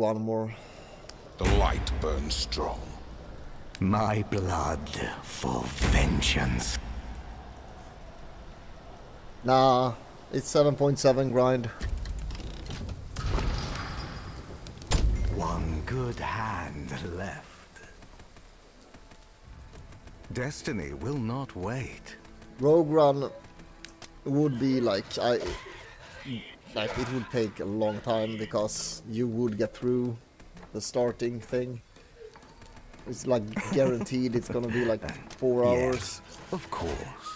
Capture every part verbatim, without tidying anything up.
one more. The light burns strong. My blood for vengeance. Nah, it's seven point seven grind. One good hand left. Destiny will not wait. Rogue run would be like I like it would take a long time because you would get through the starting thing. It's like guaranteed it's gonna be like four hours. Yes, of course.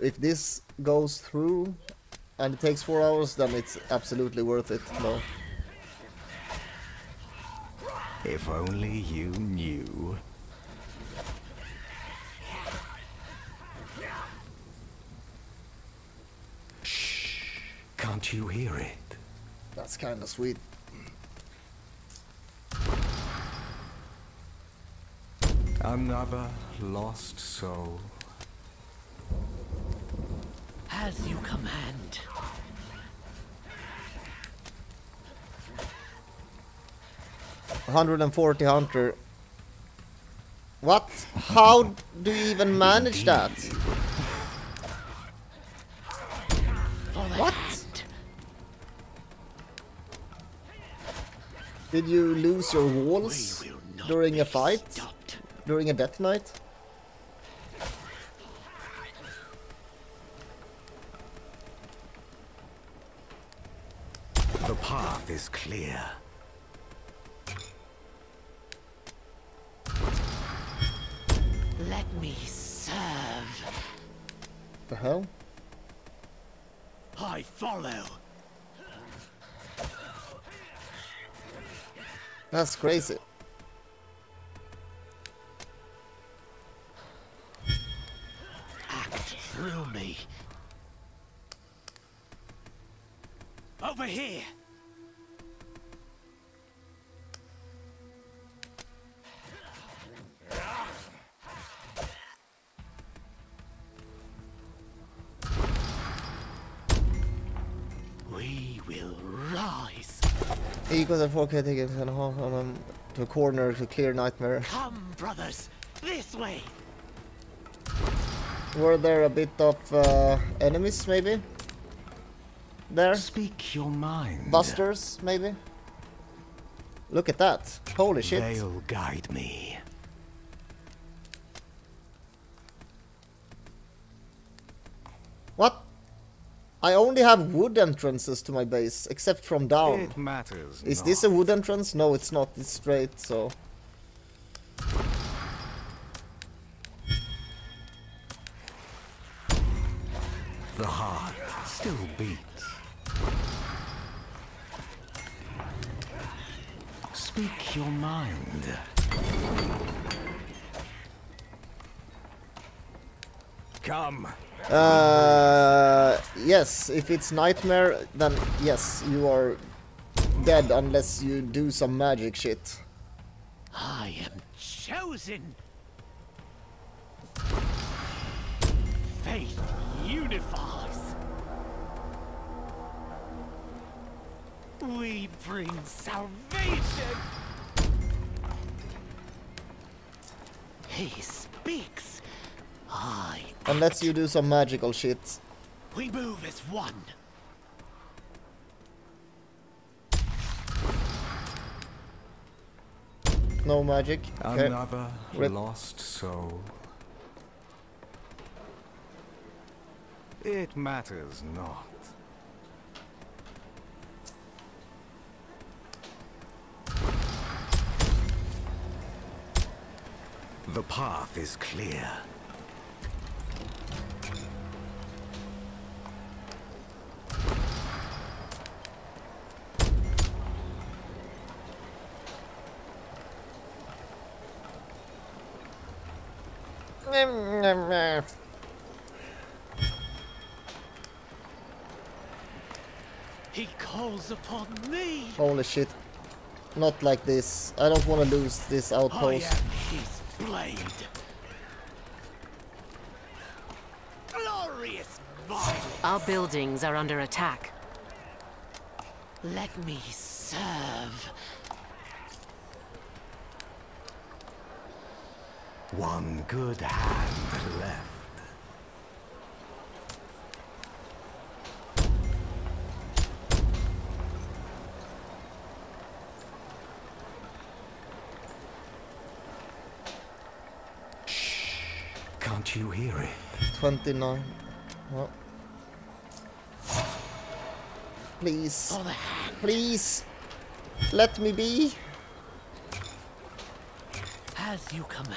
If this goes through and it takes four hours, then it's absolutely worth it, no. If only you knew. Can't you hear it? That's kind of sweet. Another lost soul. As you command. one hundred forty hunter. What? How do you even manage that? What? Did you lose your walls during a fight? Stopped. During a death knight? The path is clear. Let me serve. The hell? I follow. That's crazy. Act through me. Over here. We will rise. Equals a four K ticket and a half on them to a corner to clear nightmare. Come, brothers, this way. Were there a bit of uh, enemies, maybe? There. Speak your mind. Busters, maybe. Look at that! Holy shit! They'll guide me. What? I only have wood entrances to my base, except from down. It matters Is not. This a wood entrance? No, it's not. It's straight, so... The heart still beats. Speak your mind. Come. Uh, yes, if it's nightmare, then yes, you are dead unless you do some magic shit. I am chosen. Faith unifies. We bring salvation. He speaks. Unless you do some magical shit. We move as one. No magic. Okay. Another Rip. Lost soul. It matters not. The path is clear. He calls upon me. Holy shit. Not like this. I don't want to lose this outpost. I am his blade. Glorious violence. Our buildings are under attack. Let me serve. One good hand left. Can't you hear it? twenty-nine. Well. Please. Please. Let me be. As you command.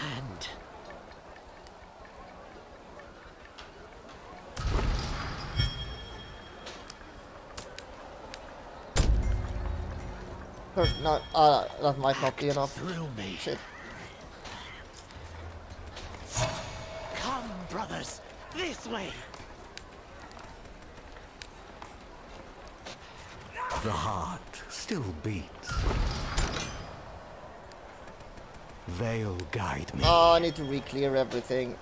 No, uh, that might not be enough. Shit. Brothers, this way. The heart still beats. They'll guide me. Oh, I need to re-clear everything.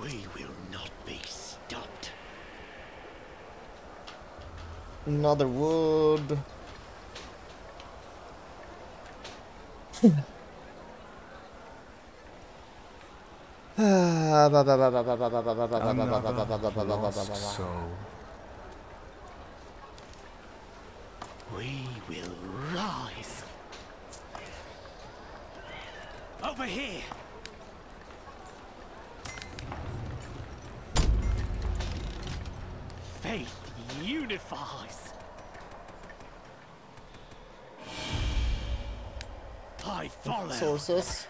We will not be stopped. Another wood. So we will rise. Over here. Faith unifies. I follow. Sources.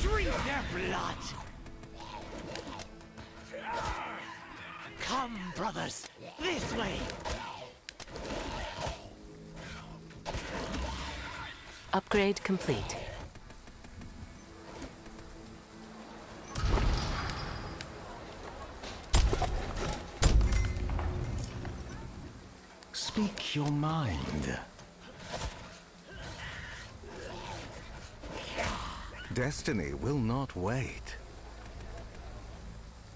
Drink their blood. Come, brothers, this way. Upgrade complete. Speak your mind. Destiny will not wait.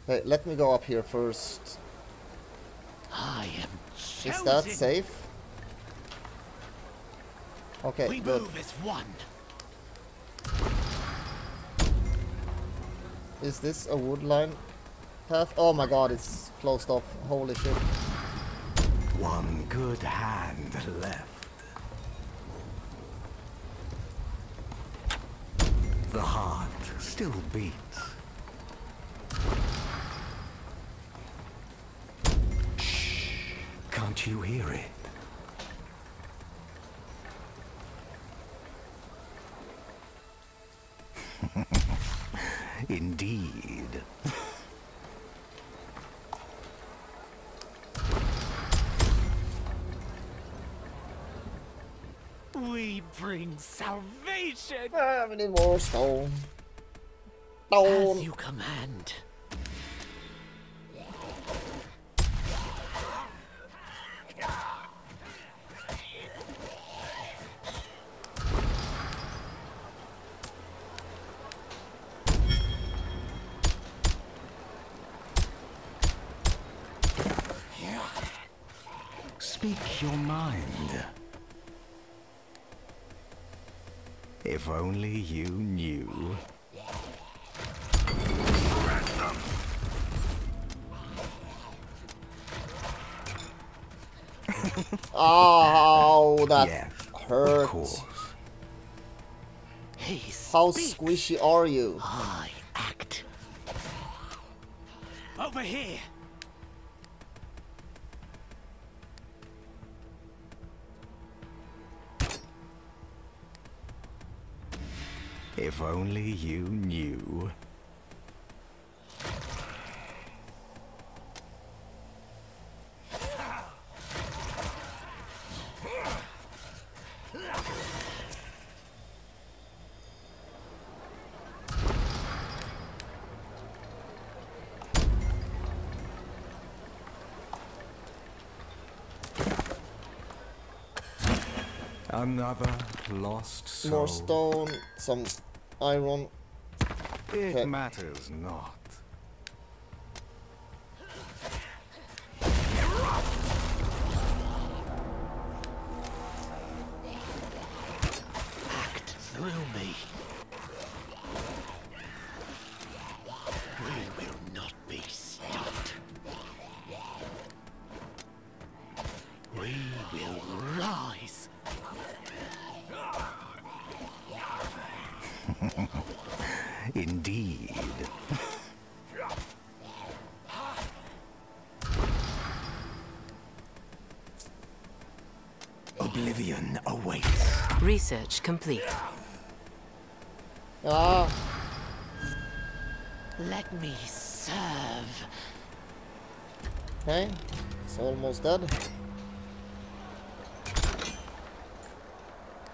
Hey, let me go up here first. I am chosen. Is that safe? Okay, we good. Move as one. Is this a wood line path? Oh my god, it's closed off. Holy shit. One good hand left. The heart still beats. Shh. Can't you hear it? Indeed. We bring salvation. I have any more stone. Stone. As you command. Speak your mind. If only you knew. Random. Oh, that yes, hurts. How squishy are you? I act. Over here. If only you knew. Another lost soul. More stone, some iron. It okay. matters not. Act through me. We will not be stopped. We will rise. Indeed. Oblivion awaits. Research complete. Oh. Let me serve. Okay, it's almost done.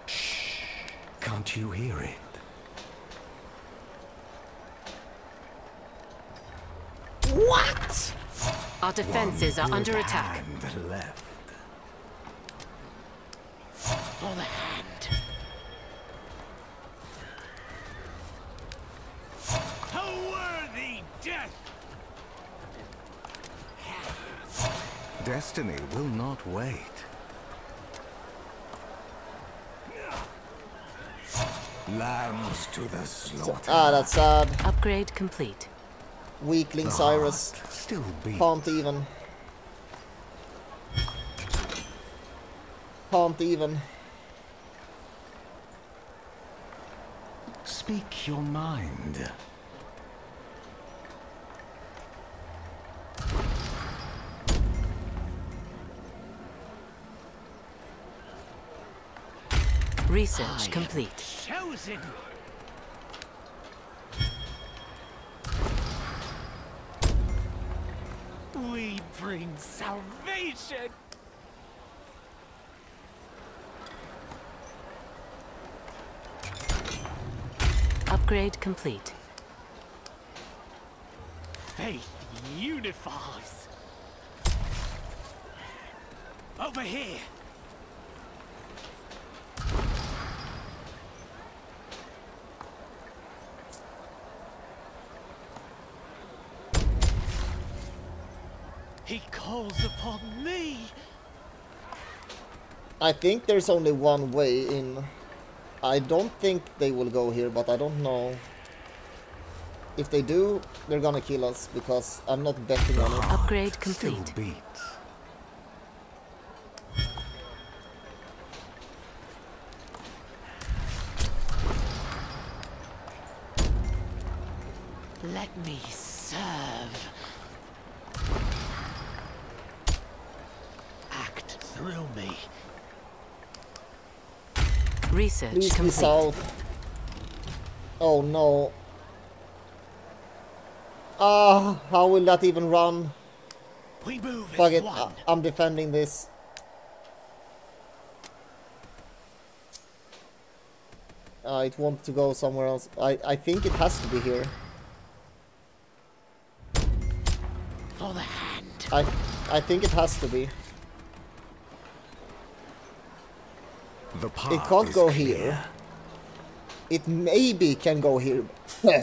Shh. Can't you hear it? What? Our defenses are under attack. Hand left. For the hand. A worthy death. Destiny will not wait. Lambs to the slaughter. Ah, that's sad. Upgrade complete. Weakling Cyrus still beats. Can't even. Can't even. Speak your mind. Research complete. Chosen. We bring salvation. Upgrade complete. Faith unifies. Over here. He calls upon me. I think there's only one way in. I don't think they will go here, but I don't know. If they do, they're gonna kill us because I'm not betting on it. Upgrade complete. Still beat. Let me serve. Through me. Research Please complete. South. Oh no. Ah, oh, how will that even run? We move. Fuck it. One. I'm defending this. Uh, it wants to go somewhere else. I I think it has to be here. For the hand. I I think it has to be. The it can't go clear. Here. It maybe can go here,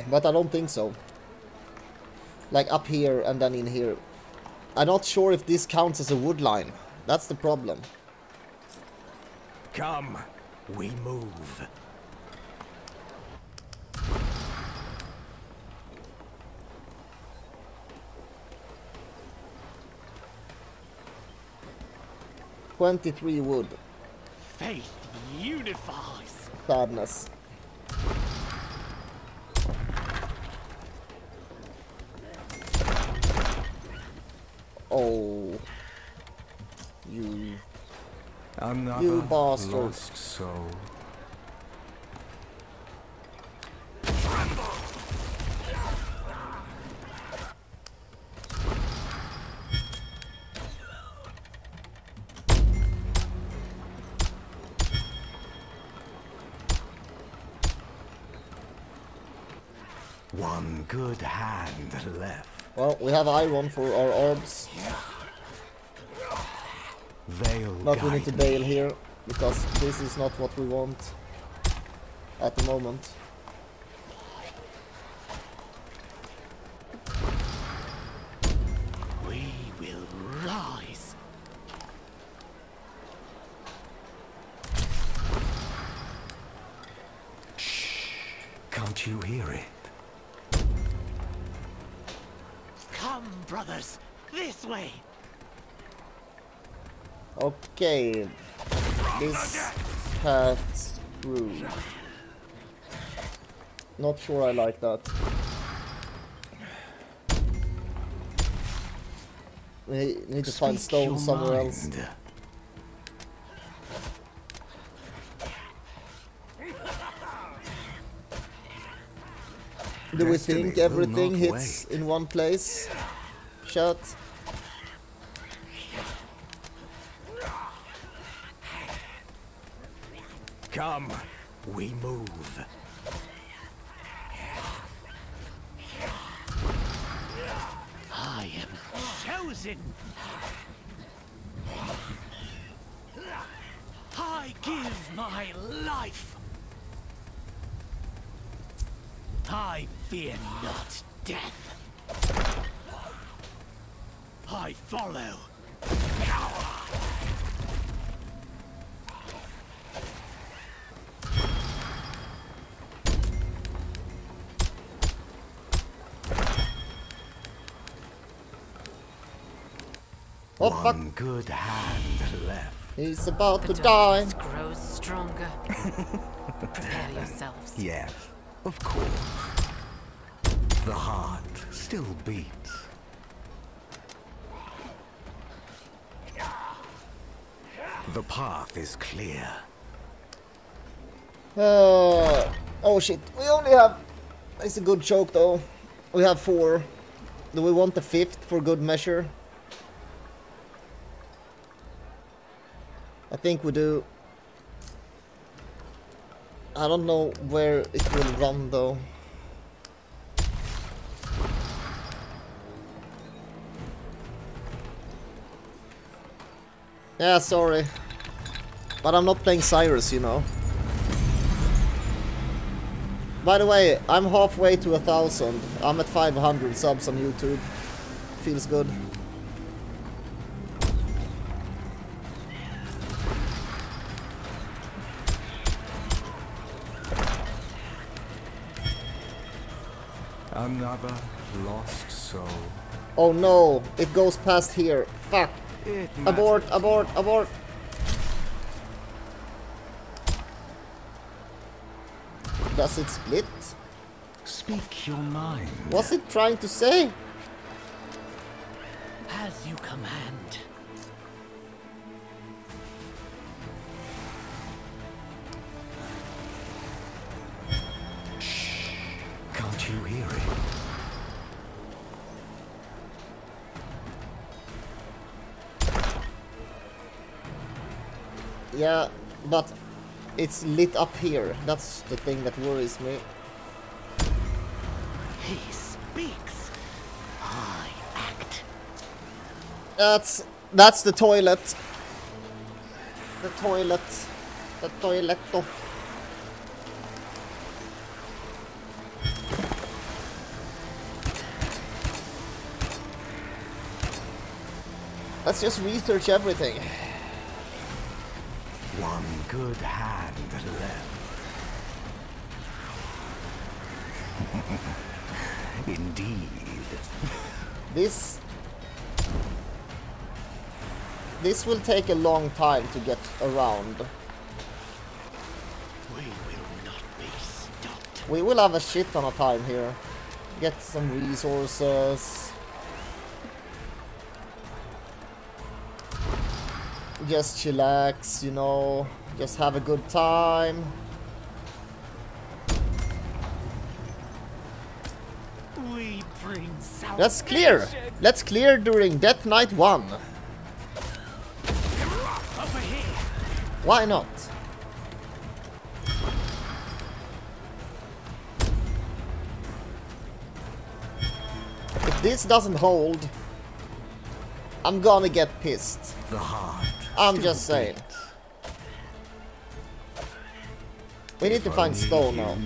but I don't think so. Like up here and then in here. I'm not sure if this counts as a wood line. That's the problem. Come, we move. twenty-three wood. Faith unifies. Sadness. Oh, you, Another you bastard! Lost soul. One good hand left. Well, we have iron for our orbs. They'll but we need to bail me. Here, because this is not what we want at the moment. brothers. This way. Okay. This path through. Not sure I like that. We need to find stone somewhere else. Do we think everything hits in one place? Shut. Come, we move. I am chosen. I give my life. I fear not death. I follow. Oh, fuck. One good hand left. He's about the to die. Grows stronger. Prepare yourselves. Yeah, of course. The heart still beats. The path is clear. Uh, oh shit, we only have... It's a good choke though. We have four. Do we want the fifth for good measure? I think we do. I don't know where it will run though. Yeah, sorry. But I'm not playing Cyrus, you know. By the way, I'm halfway to a thousand. I'm at five hundred subs on YouTube. Feels good. Another lost soul. Oh no, it goes past here. Fuck. Abort, abort, abort. Does it split? Speak your mind. What's it trying to say? As you command. Shh. Can't you hear it? Yeah, but it's lit up here. That's the thing that worries me. He speaks. I act. That's that's the toilet. The toilet. The toilet. Let's just research everything. One good hand left. Indeed. This... This will take a long time to get around. We will not be stopped. We will have a shit ton of time here. Get some resources. Just chillax, you know, just have a good time. We bring salvation. Let's clear. Let's clear during Death Knight one. Why not? If this doesn't hold, I'm gonna get pissed. The heart. I'm just saying. We need to find stone now.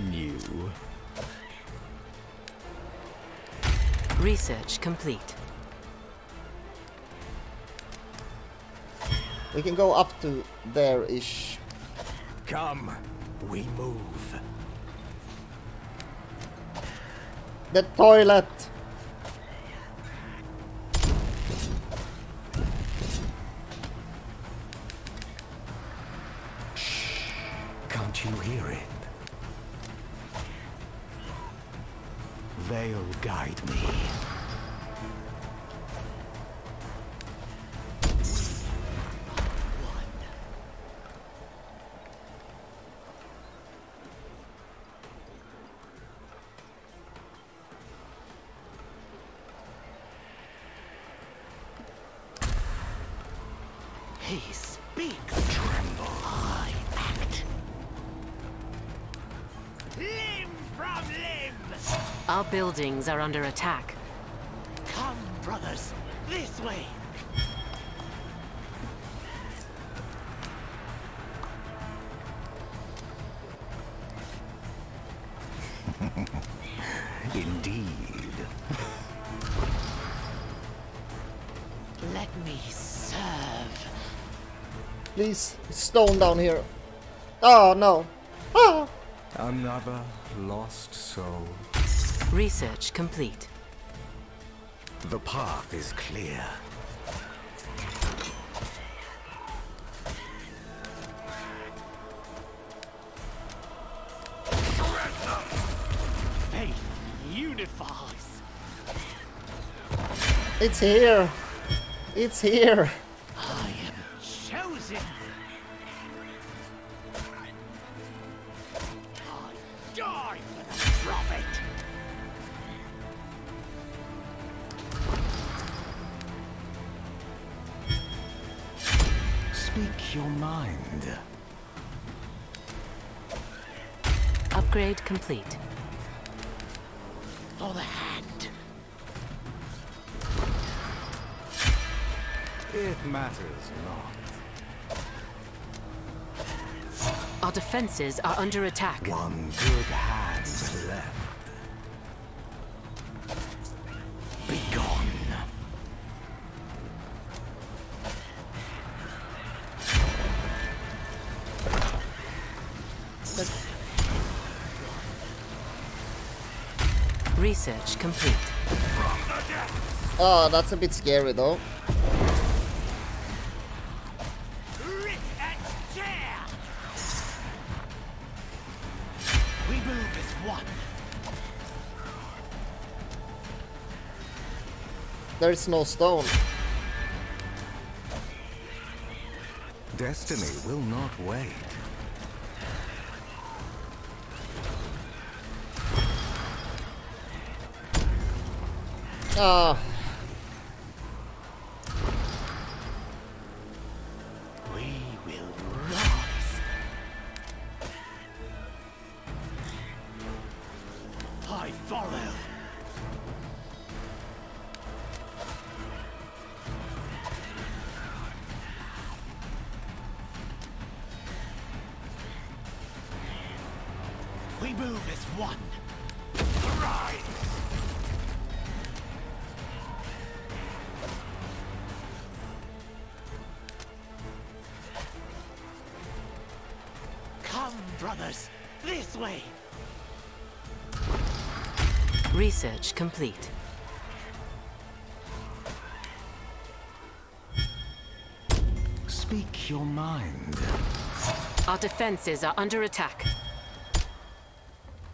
Research complete. We can go up to there-ish. Come, we move. The toilet. Shh. Can't you hear it? They'll guide me. He speaks. Tremble. I act. Limb from limb. Our buildings are under attack. Come, brothers, this way. Indeed. Let me serve. Please, stone down here. Oh no. Ah. Another lost soul. Research complete. The path is clear. Faith unifies. It's here. It's here. Speak your mind. Upgrade complete. For the hand. It matters not. Our defenses are under attack. One good hand left. Be gone. Research complete. Oh, that's a bit scary though. We move as one. There is no stone. Destiny will not wait. Oh. We will rise. I follow. We move as one. Rise. Brothers, this way. Research complete. Speak your mind. Our defenses are under attack.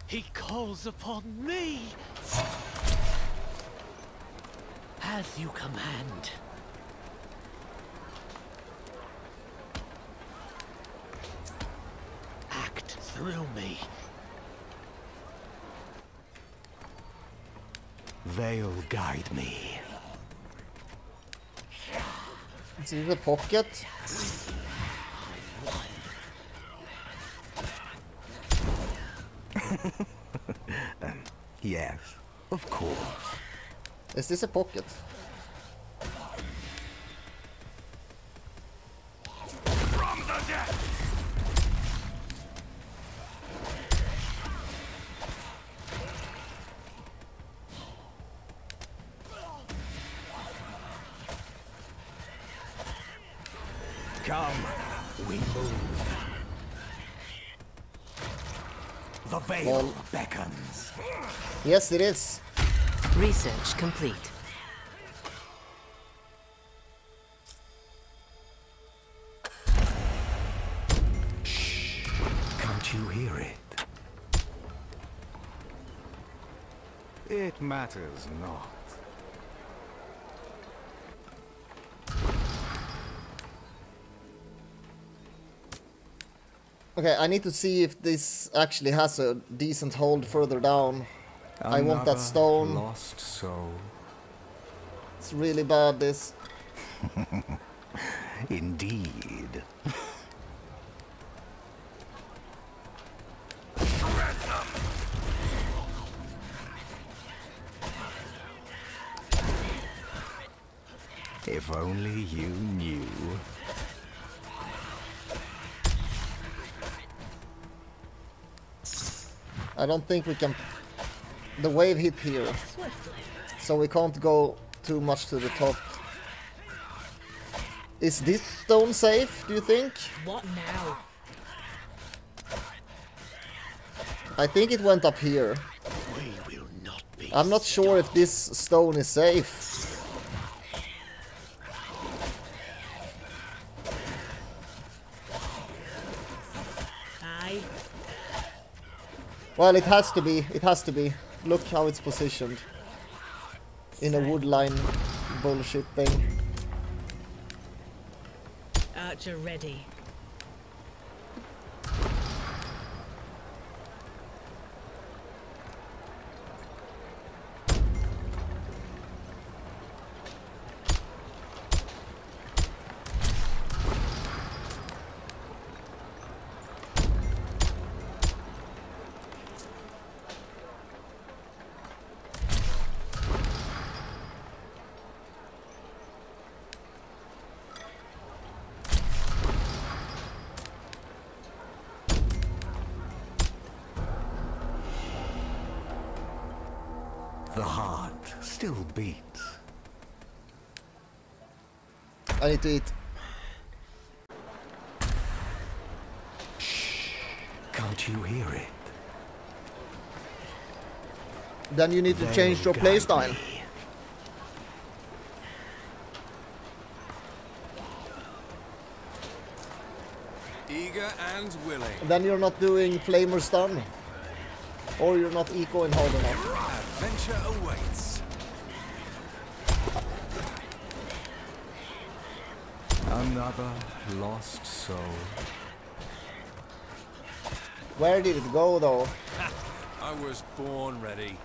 He calls upon me. As you command. Thrill me. They'll guide me. It's in the pocket. um, yes, of course. Is this a pocket? From the death. Come, we move. The veil well. beckons. Yes, it is. Research complete. It matters not. Okay, I need to see if this actually has a decent hold further down. Another I want that stone. Lost soul. It's really bad, this. Indeed. If only you knew. I don't think we can... The wave hit here, so we can't go too much to the top. Is this stone safe, do you think? What now? I think it went up here. We will not be I'm not stopped. sure if this stone is safe. Well, it has to be, it has to be. Look how it's positioned. In a woodline bullshit thing. Archer ready. I need to eat. Shh. Can't you hear it? Then you need to change your playstyle. Eager and willing. Then you're not doing flamer stun. Or you're not ecoing hard enough. Adventure awaits. Another lost soul. Where did it go, though? I was born ready.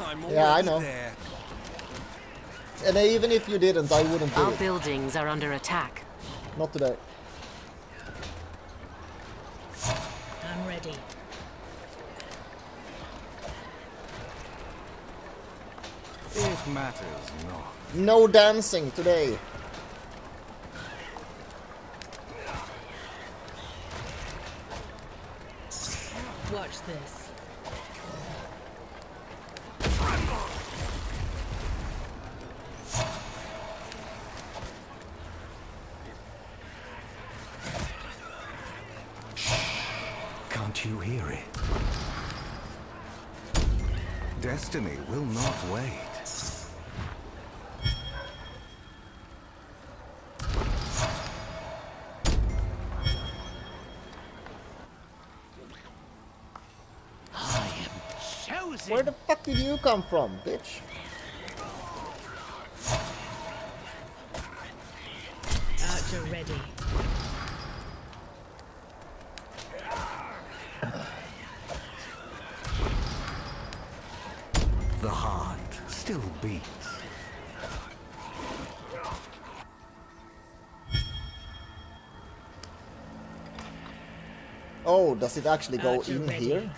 I'm yeah, I know. There. And even if you didn't, I wouldn't do Our it. buildings are under attack. Not today. I'm ready. It matters not. No dancing today. Watch this. Can't you hear it? Destiny will not wait. Where the fuck did you come from, bitch? Archer ready. The heart still beats. Oh, does it actually go Archer in ready. here?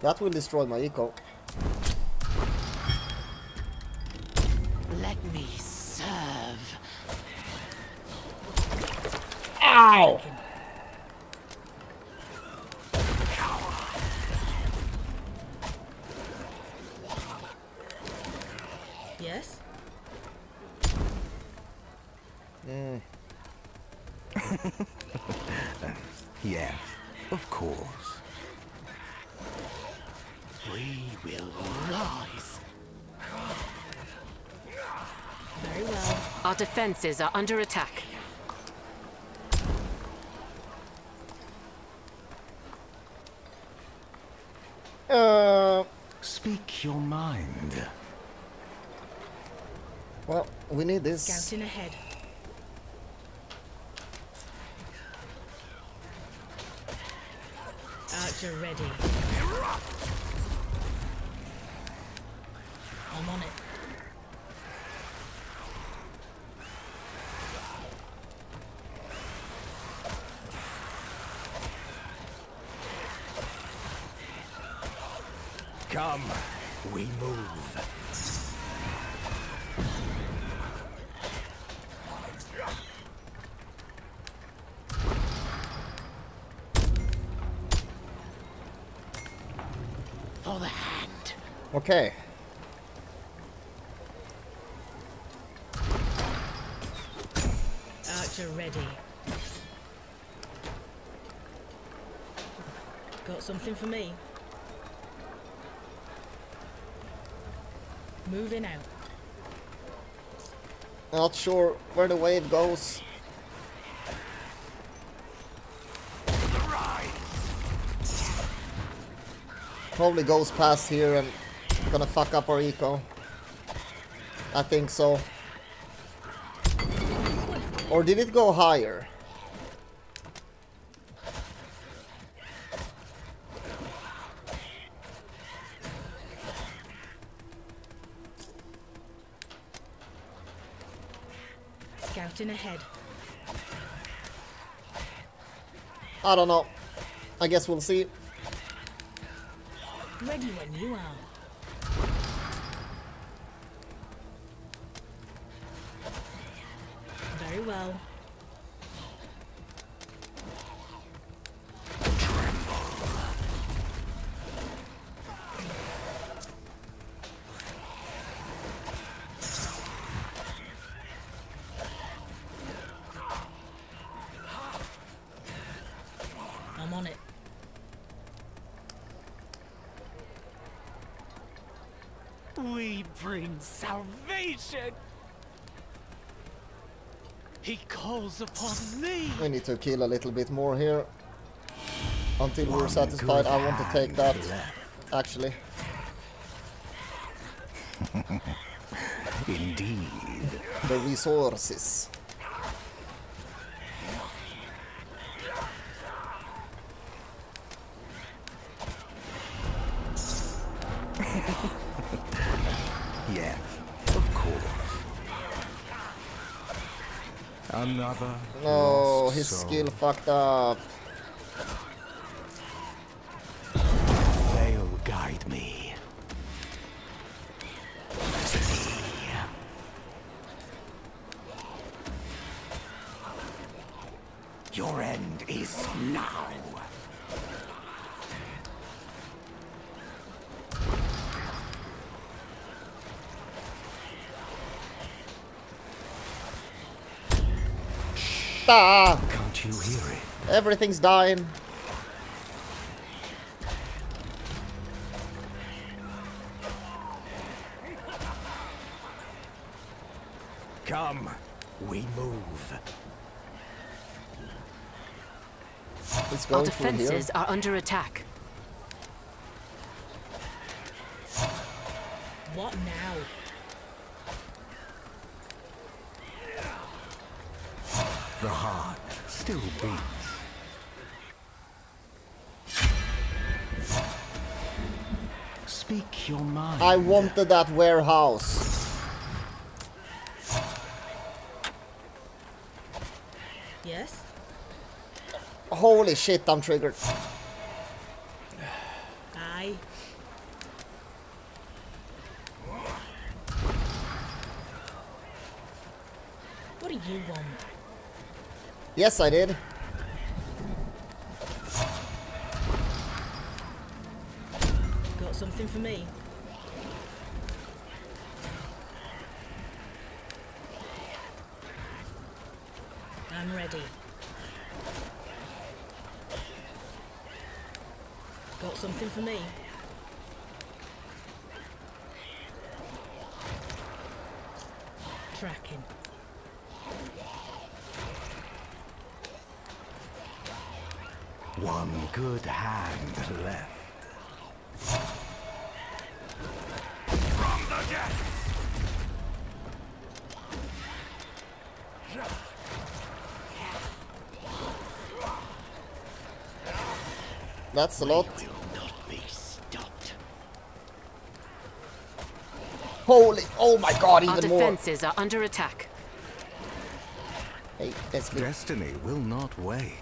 That will destroy my eco. Let me serve. Ow! Yes? Mm. Yes, of course. We will rise. Very well. Our defenses are under attack. your mind. Well, we need this. Scouting ahead. Archer ready. I'm on it. Come, we move. For the hand. Okay. Archer ready. Got something for me? Moving out. Not sure where the wave goes. Probably goes past here and gonna fuck up our eco. I think so. Or did it go higher? Ahead. I don't know. I guess we'll see. Ready when you are. Very well. He calls upon me. We need to kill a little bit more here until we're satisfied. I want to take that, actually. Indeed. The resources. Another no, his soul. Skill fucked up. They'll guide me. Your end is now. Ah. Can't you hear it? Everything's dying. Come, we move. Let's go. Our defenses are under attack. What now? The heart still beats. Speak your mind. I wanted that warehouse. Yes. Holy shit, I'm triggered. Aye. What do you want? Yes, I did. Got something for me? I'm ready. Got something for me? Tracking. One good hand left. That's a lot. Holy, oh my god, even more. Our defenses more. Are under attack. Hey, that's good. Destiny will not wait.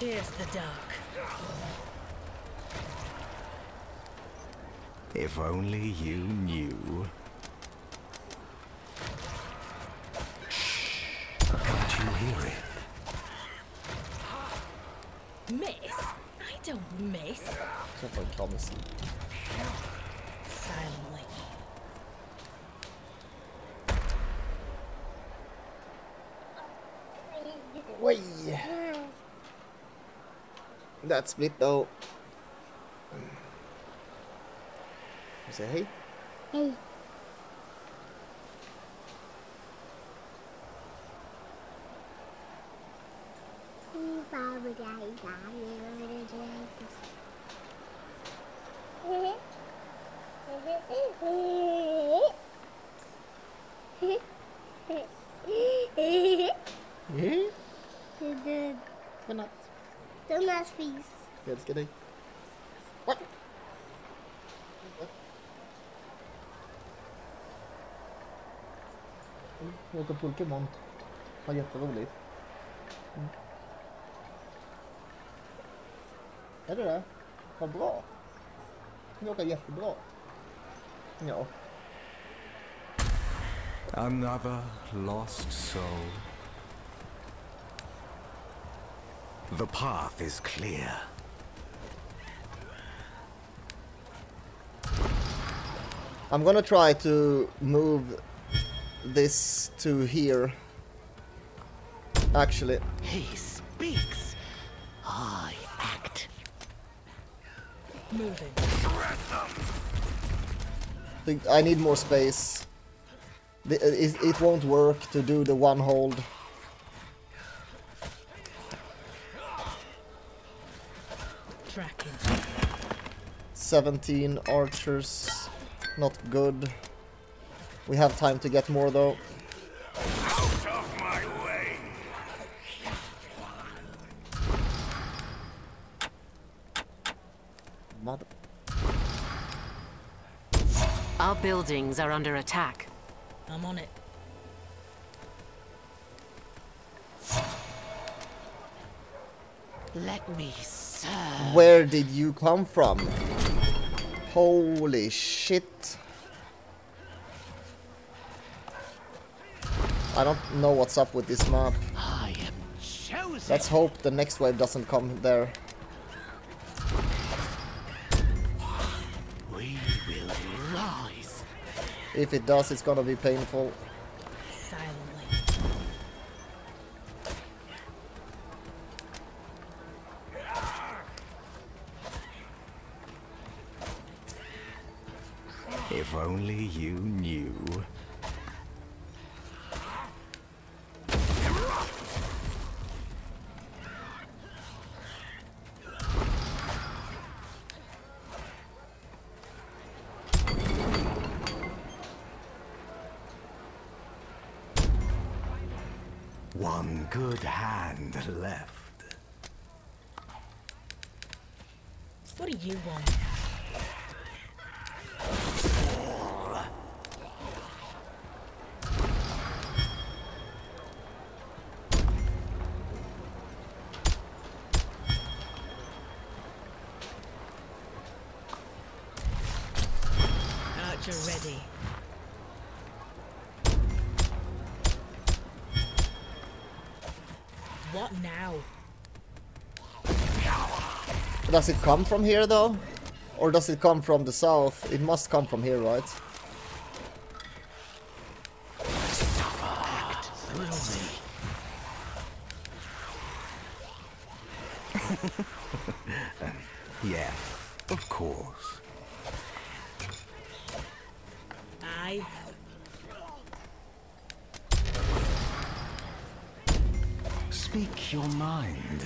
Here's the dark. If only you knew. Can't you hear it? Miss? I don't miss. Silently. Wait. That split though. Say hey. Hey. Let's get it. What? Åka Pokémon. Vad jätteroligt. Mm. Är det det? Vad bra. Det åker jättebra. Ja. Another lost soul. The path is clear. I'm gonna try to move this to here. Actually, he speaks. I act. Moving. I need more space. It won't work to do the one hold. seventeen archers. Not good. We have time to get more though. Out of my way. Mother. Our buildings are under attack. I'm on it. Let me serve. Where did you come from? Holy shit. I don't know what's up with this map. I am chosen. Let's hope the next wave doesn't come there. We will rise. If it does, it's gonna be painful. If only you knew. One good hand left. What do you want? Ready. What now? Does it come from here though? Or does it come from the south? It must come from here, right? Act through me. Yeah, of course. Speak your mind.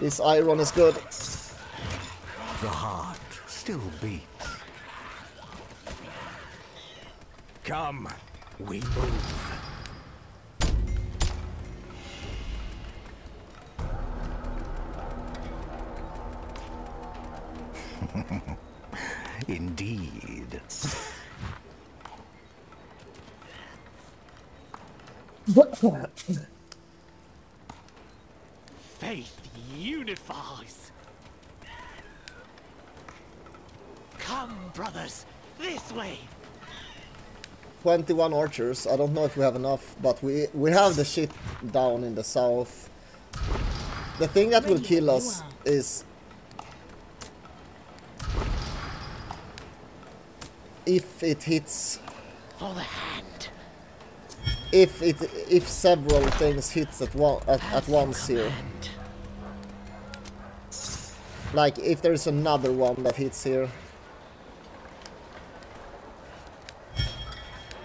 This iron is good. The heart. still beats. Come, we move. Indeed. What's that? Faith unifies. Come, brothers, this way. Twenty-one archers. I don't know if we have enough, but we we have the ship down in the south. The thing that will kill us is if it hits. For the hand. If it if several things hits at one at, at once here. Like if there's another one that hits here.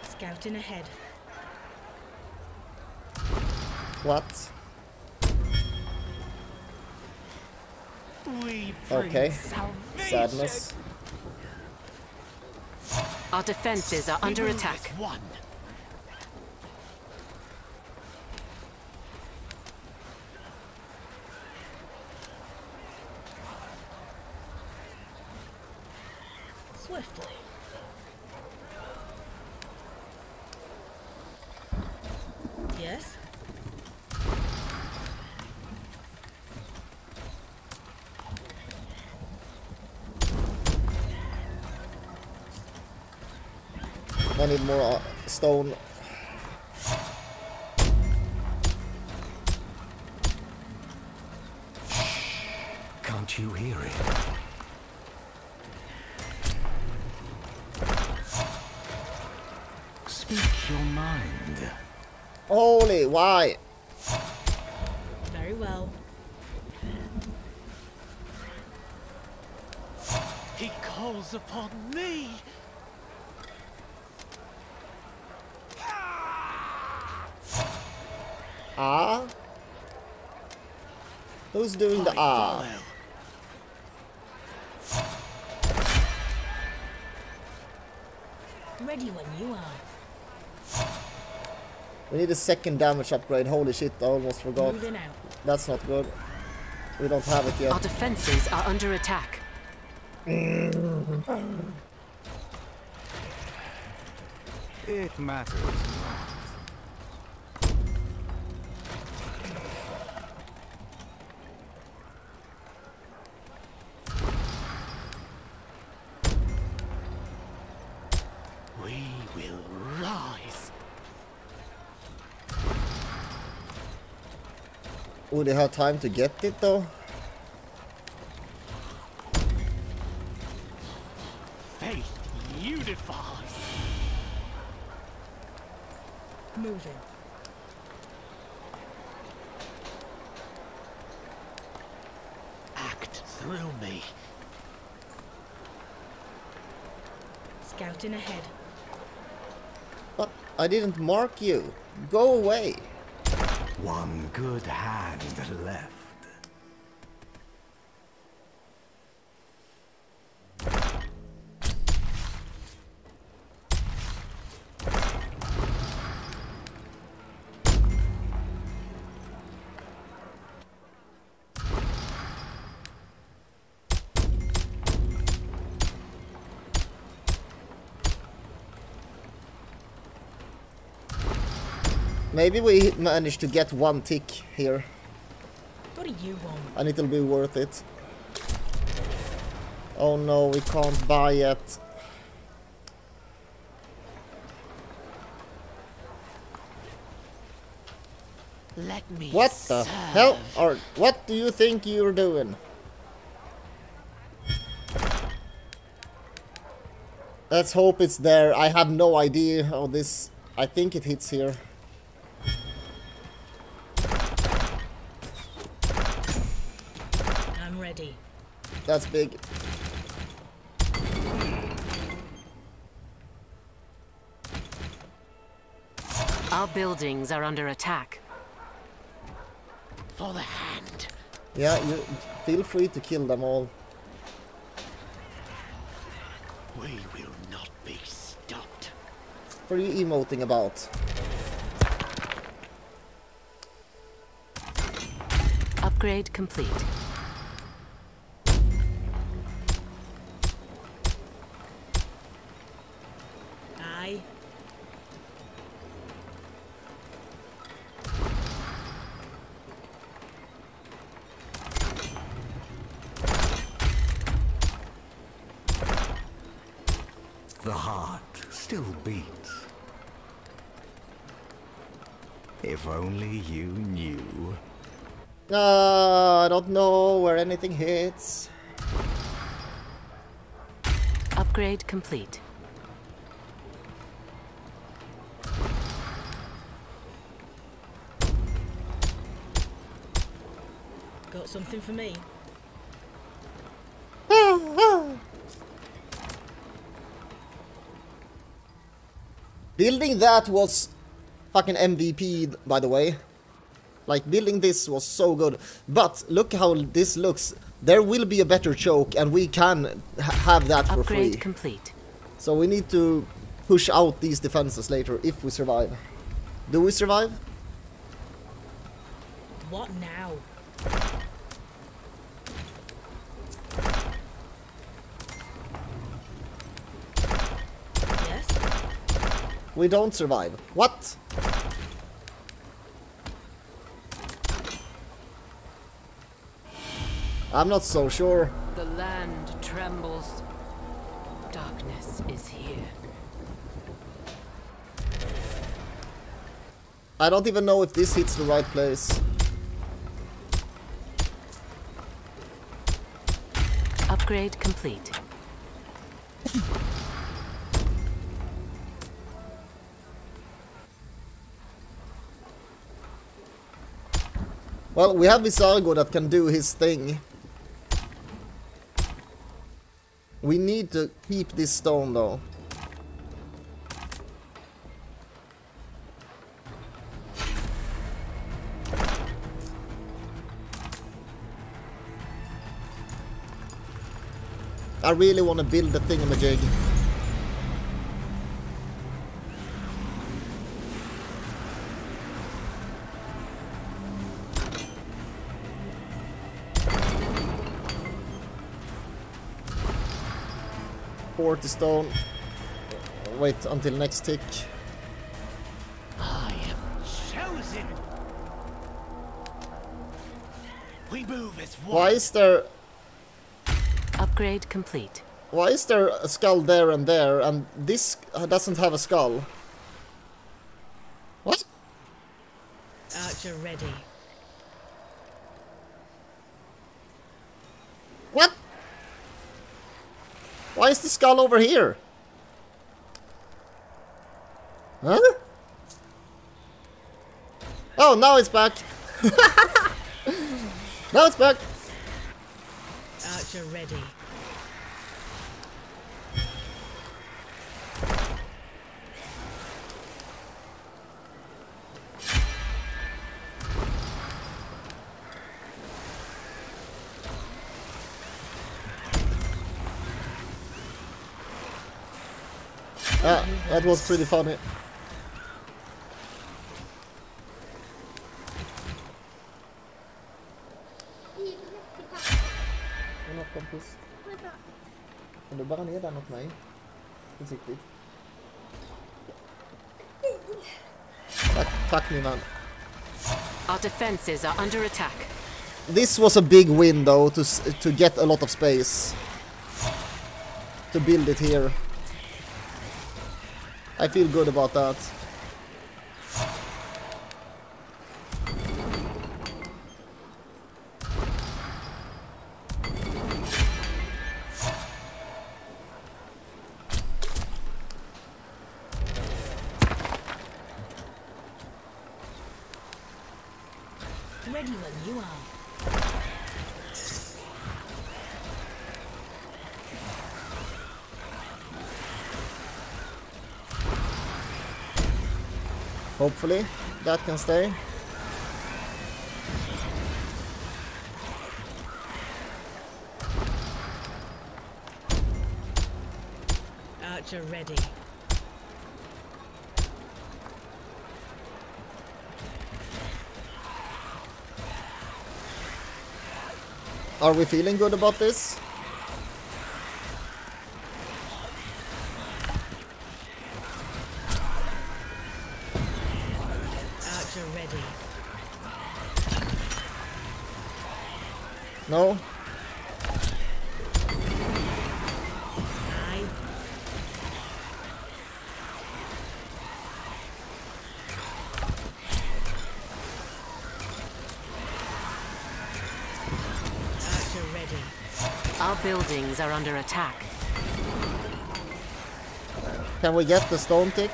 Scouting ahead. What? We bring okay. Salvation. Sadness. Our defenses are under attack. One. Swiftly. Yes. I need more uh, stone. Can't you hear it? Speak your mind. Holy, why? Very well. He calls upon me. Ah? Who's doing the ah? Ready when you are. We need a second damage upgrade. Holy shit, I almost forgot. That's not good. We don't have it yet. Our defenses are under attack. It matters not. Would they have time to get it though? Faith unifies. Moving. Act through me. Scouting ahead. But I didn't mark you. Go away. One good hand left. Maybe we managed to get one tick here. What do you want? And it'll be worth it. Oh no, we can't buy yet. Let me what serve. The hell? Or what do you think you're doing? Let's hope it's there. I have no idea how this. I think it hits here. That's big. Our buildings are under attack. For the hand. Yeah, you feel free to kill them all. We will not be stopped. What are you emoting about? Upgrade complete. Aye. The heart still beats. If only you knew. Uh, I don't know where anything hits. Upgrade complete. Got something for me? Building that was fucking M V P'd, by the way. Like, building this was so good. But look how this looks. There will be a better choke, and we can ha have that for free. Upgrade complete. So we need to push out these defenses later if we survive. Do we survive? What now? Yes? We don't survive. What? I'm not so sure. The land trembles. Darkness is here. I don't even know if this hits the right place. Upgrade complete. Well, we have Vizargo that can do his thing. We need to keep this stone, though. I really want to build the thingamajig. forty stone. Wait until next tick. I am chosen. We move as one. Why is there upgrade complete? Why is there a skull there and there, and this doesn't have a skull? What? Archer ready. What? Why is the skull over here? Huh? Oh, now it's back. Now it's back. Archer ready. Ah, that was pretty funny. Något kompis. Kan du bara ner den åt mig? Försiktigt. Tack, tack min man. Our defenses are under attack. This was a big win though, to to get a lot of space. To build it here. I feel good about that. Ready when you are. Hopefully, that can stay. Archer ready. Are we feeling good about this? Archer ready. No. Buildings are under attack. Can we get the stone tick?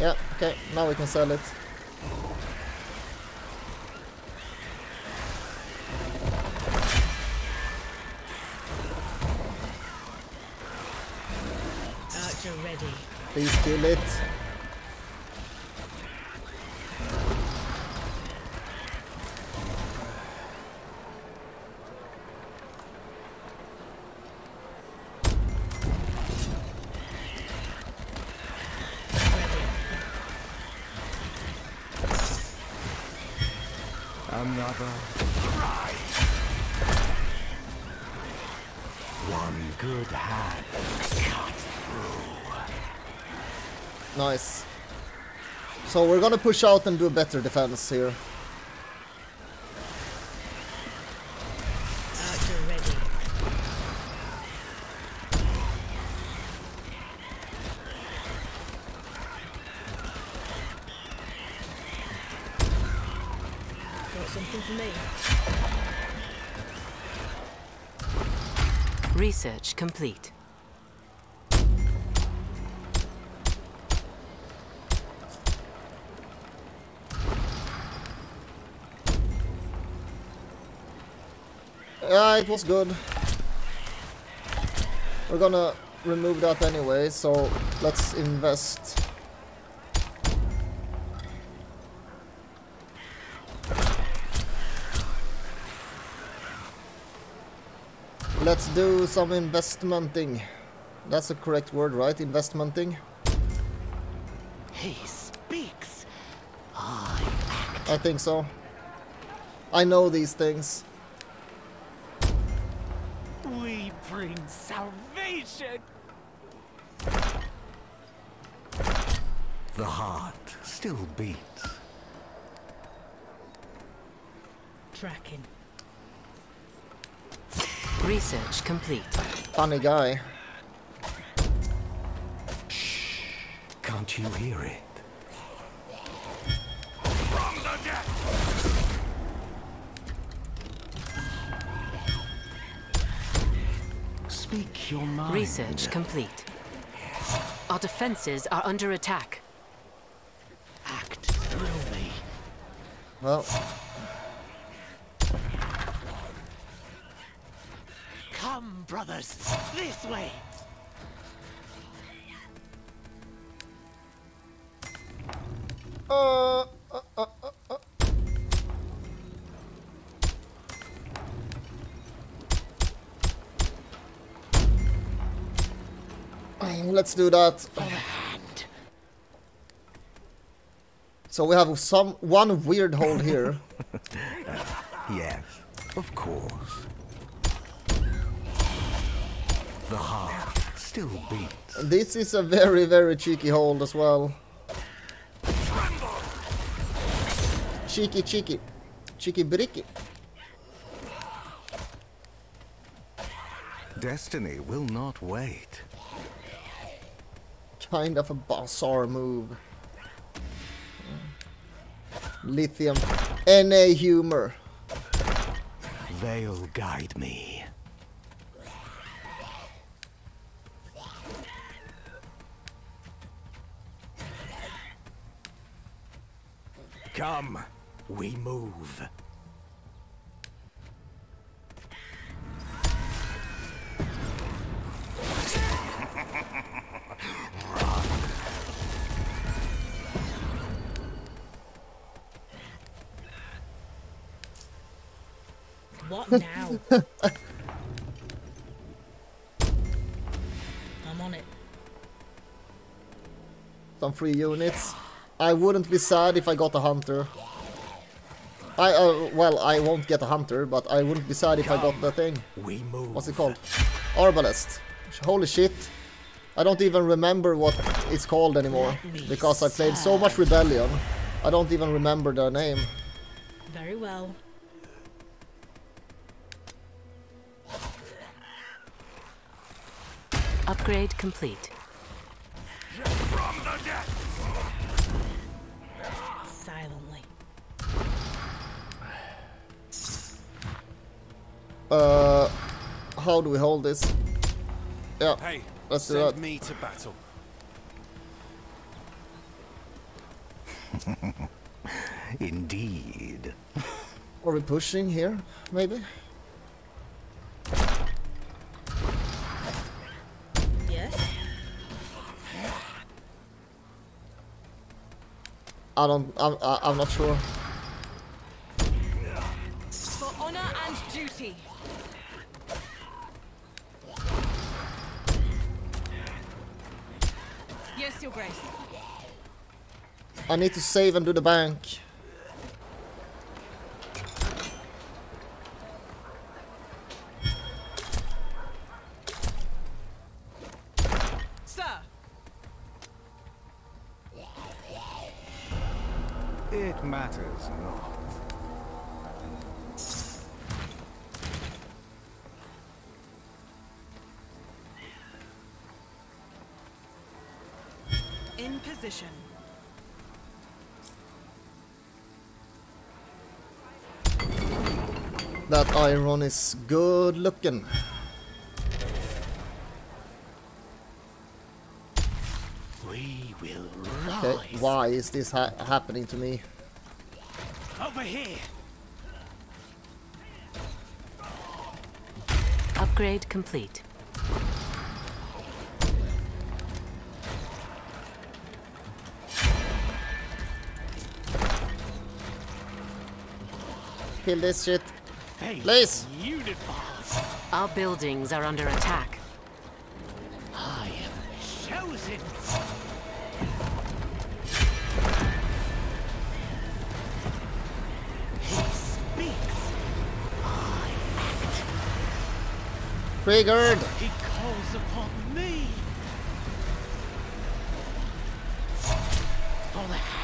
Yeah, okay, now we can sell it. Archer ready. Please kill it. Another prize. One good hand cut through. Nice. So we're gonna push out and do better defense here. Research complete. Yeah, it was good. We're gonna remove that anyway, so let's invest. Let's do some investmenting. That's the correct word, right? Investmenting. He speaks. I act. I think so. I know these things. We bring salvation. The heart still beats. Tracking. Research complete. Funny guy. Shh. Can't you hear it? From the death. Speak your mind. Research complete. Our defenses are under attack. Act through me. Well. Come, brothers, this way. Uh, uh, uh, uh. Let's do that. So we have some one weird hole here. Yes, of course. The heart still beats. This is a very, very cheeky hold as well. Tremble. Cheeky, cheeky. Cheeky, bricky. Destiny will not wait. Kind of a bizarre move. Lithium. N A humor. They'll guide me. Come, we move. Run. What now? I'm on it. left on three units. I wouldn't be sad if I got a hunter. I, uh, well, I won't get a hunter, but I wouldn't be sad if Come, I got the thing. We move. What's it called? Arbalest. Holy shit. I don't even remember what it's called anymore, because I played so much Rebellion. I don't even remember the name. Very well. Upgrade complete. From the death. Silently. Uh, how do we hold this? Yeah. Hey. Let's do that. Send me to battle. Indeed. Are we pushing here, maybe? Yes. I don't. I'm. I'm not sure. For honor and duty. Yes, Your Grace. I need to save and do the bank. Sir. It matters not. In position. That iron is good looking. We will rise. Okay, why is this ha happening to me? Over here. Upgrade complete. Kill this shit. Please! Our buildings are under attack. I am chosen. He speaks. I act. Triggered! He calls upon me. For the hand.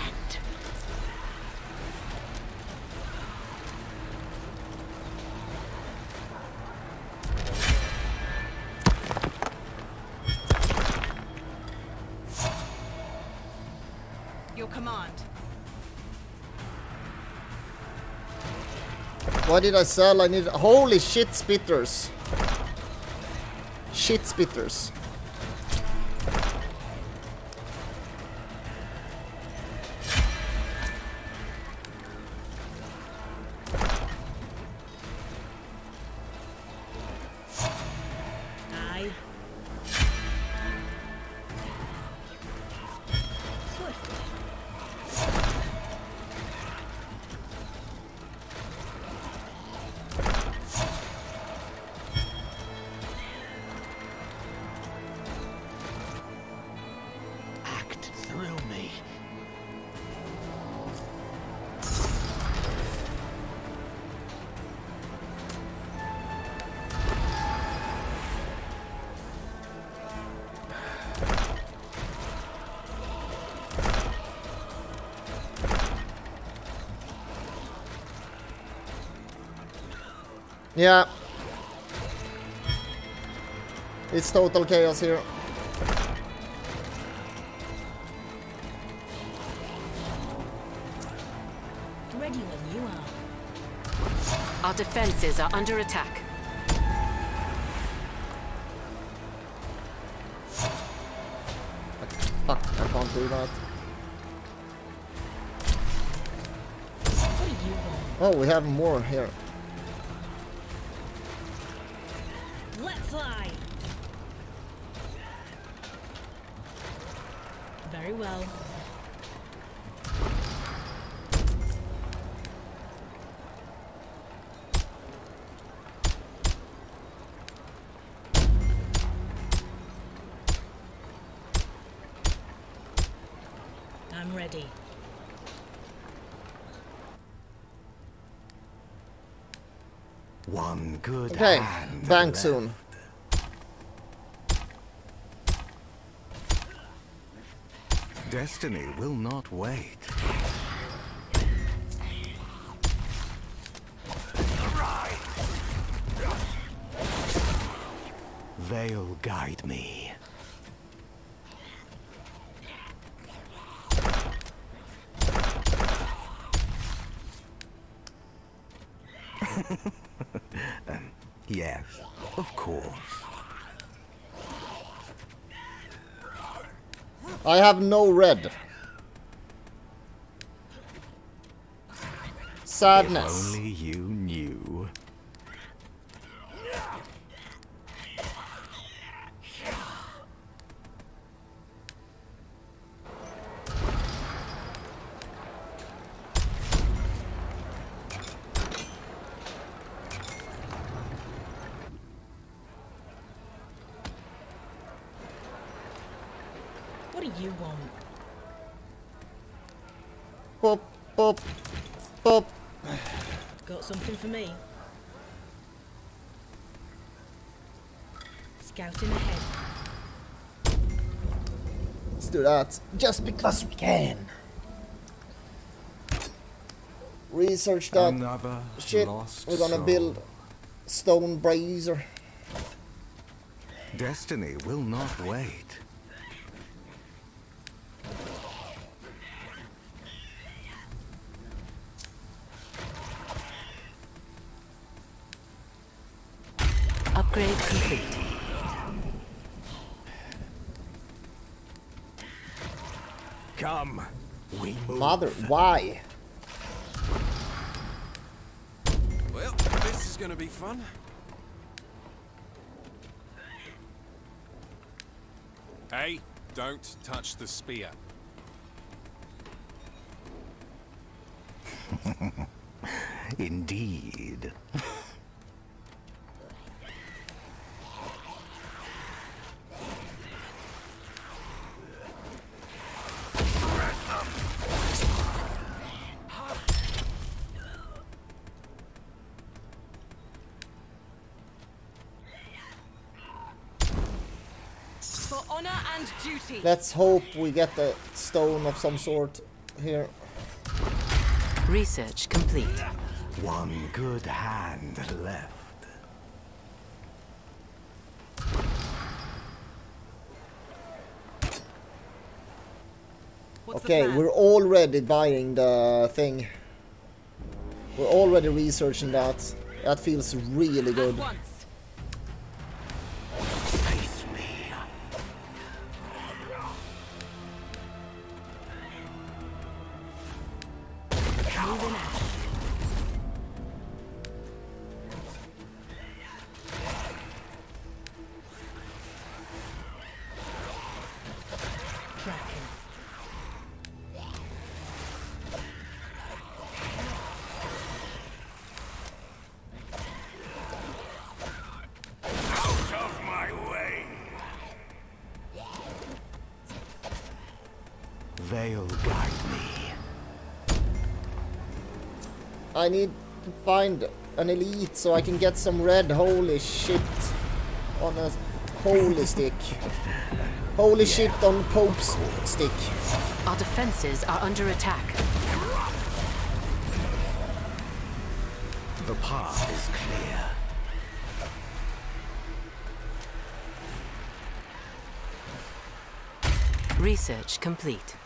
Why did I sell? I need. Holy shit, spitters! Shit, spitters. Aye. Yeah. It's total chaos here. Ready when you are. Our defenses are under attack. Fuck, I can't do that. What do you want? Oh, we have more here. Fly. Very well. One good okay, hand bank left. Soon. Destiny will not wait. They'll guide me. um, yes, of course. I have no red. Sadness. If only you knew. What do you want? Boop, boop, boop. Got something for me? Scouting ahead. Let's do that. Just because we can. Research that Another shit. We're gonna soul. build stone brazier. Destiny will not wait. Upgrade complete. Come, we move. Mother, why? Well, this is gonna be fun. Hey, don't touch the spear. Indeed. Let's hope we get the stone of some sort here. Research complete. One good hand left. What's okay, we're already buying the thing. We're already researching that. That feels really good. They'll guide me. I need to find an elite so I can get some red. Holy shit on a holy stick. Holy yeah, shit on Pope's stick. Our defenses are under attack. The path is clear. Research complete.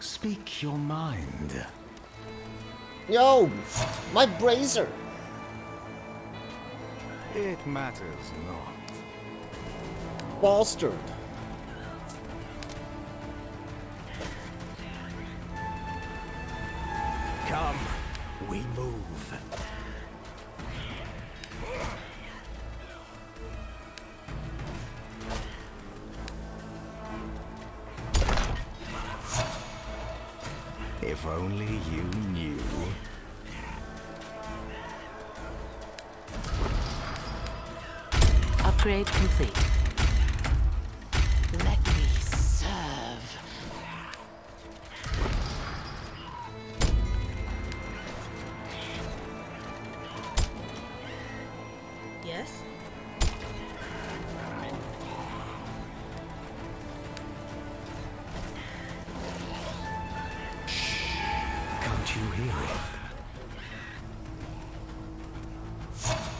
Speak your mind. Yo, my brazier. It matters not. Bastard. Come, we move. If only you knew. Upgrade complete. Let me serve. Yes?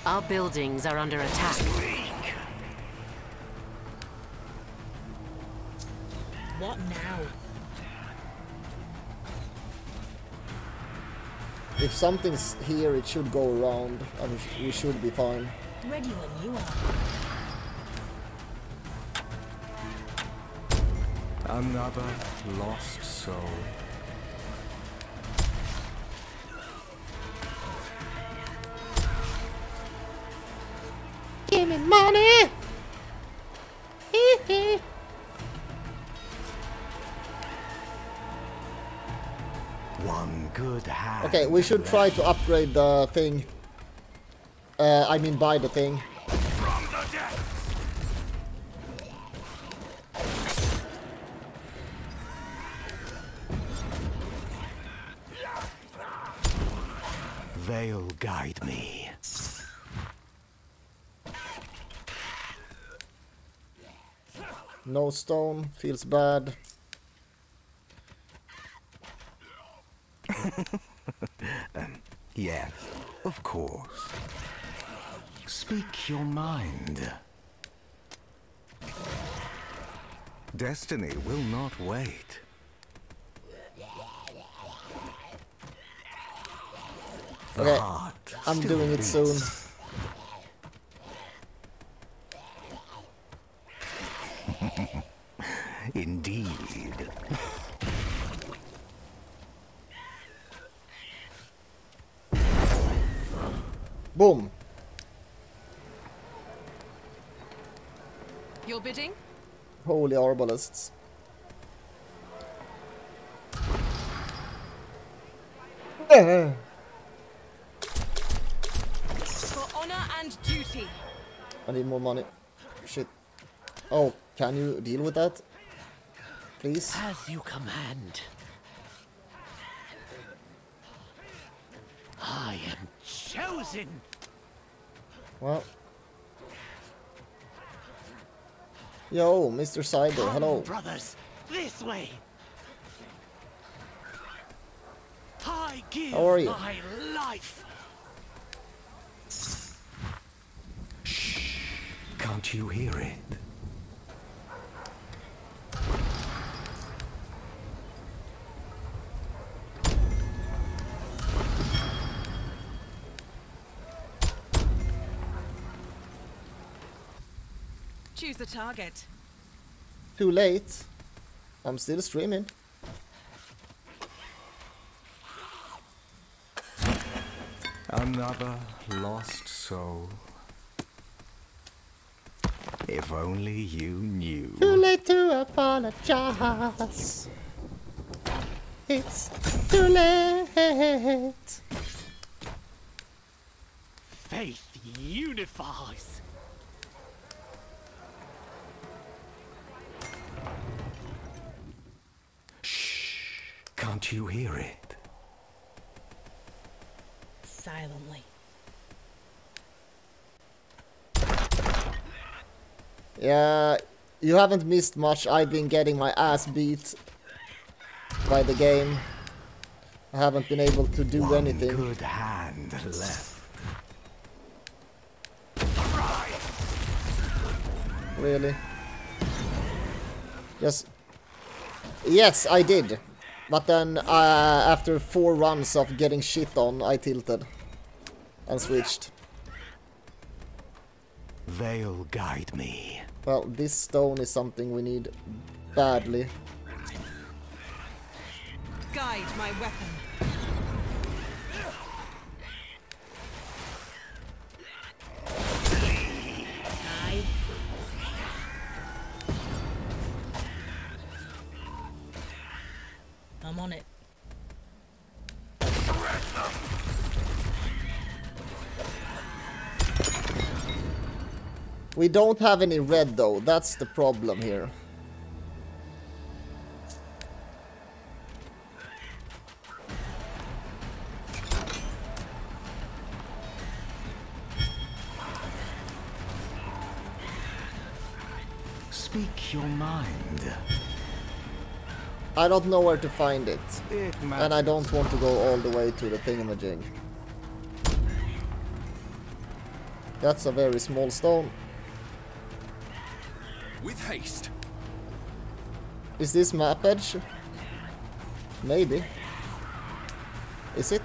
Our buildings are under attack. What now? If something's here, it should go around, and we should be fine. Ready when you are. Another lost soul. Money! One good hand. Okay, we should try to upgrade the thing. Uh, I mean, buy the thing. From the depths. They'll guide me. No stone, feels bad. um, yeah, of course. Speak your mind. Destiny will not wait. Okay, I'm doing it soon. Indeed. Boom. You're bidding? Holy arbalists. For honor and duty. I need more money. Shit. Oh, can you deal with that? Please? As you command. I am chosen. Well. Yo, Mister Cyber, hello. Brothers, this way. I give How are you? my life. Shh. Can't you hear it? Choose a target. Too late. I'm still streaming. Another lost soul. If only you knew. Too late to apologize. It's too late. Faith unifies. Can't you hear it? Silently. Yeah, you haven't missed much. I've been getting my ass beat by the game. I haven't been able to do One anything. Good hand left. Really? Yes. Yes, I did. But then, uh, after four runs of getting shit on, I tilted and switched. They'll guide me. Well, this stone is something we need badly. Guide my weapon. I'm on it. We don't have any red though, that's the problem here. Speak your mind. I don't know where to find it, it and I don't want to go all the way to the thingamajig. That's a very small stone. With haste. Is this map edge? Maybe. Is it?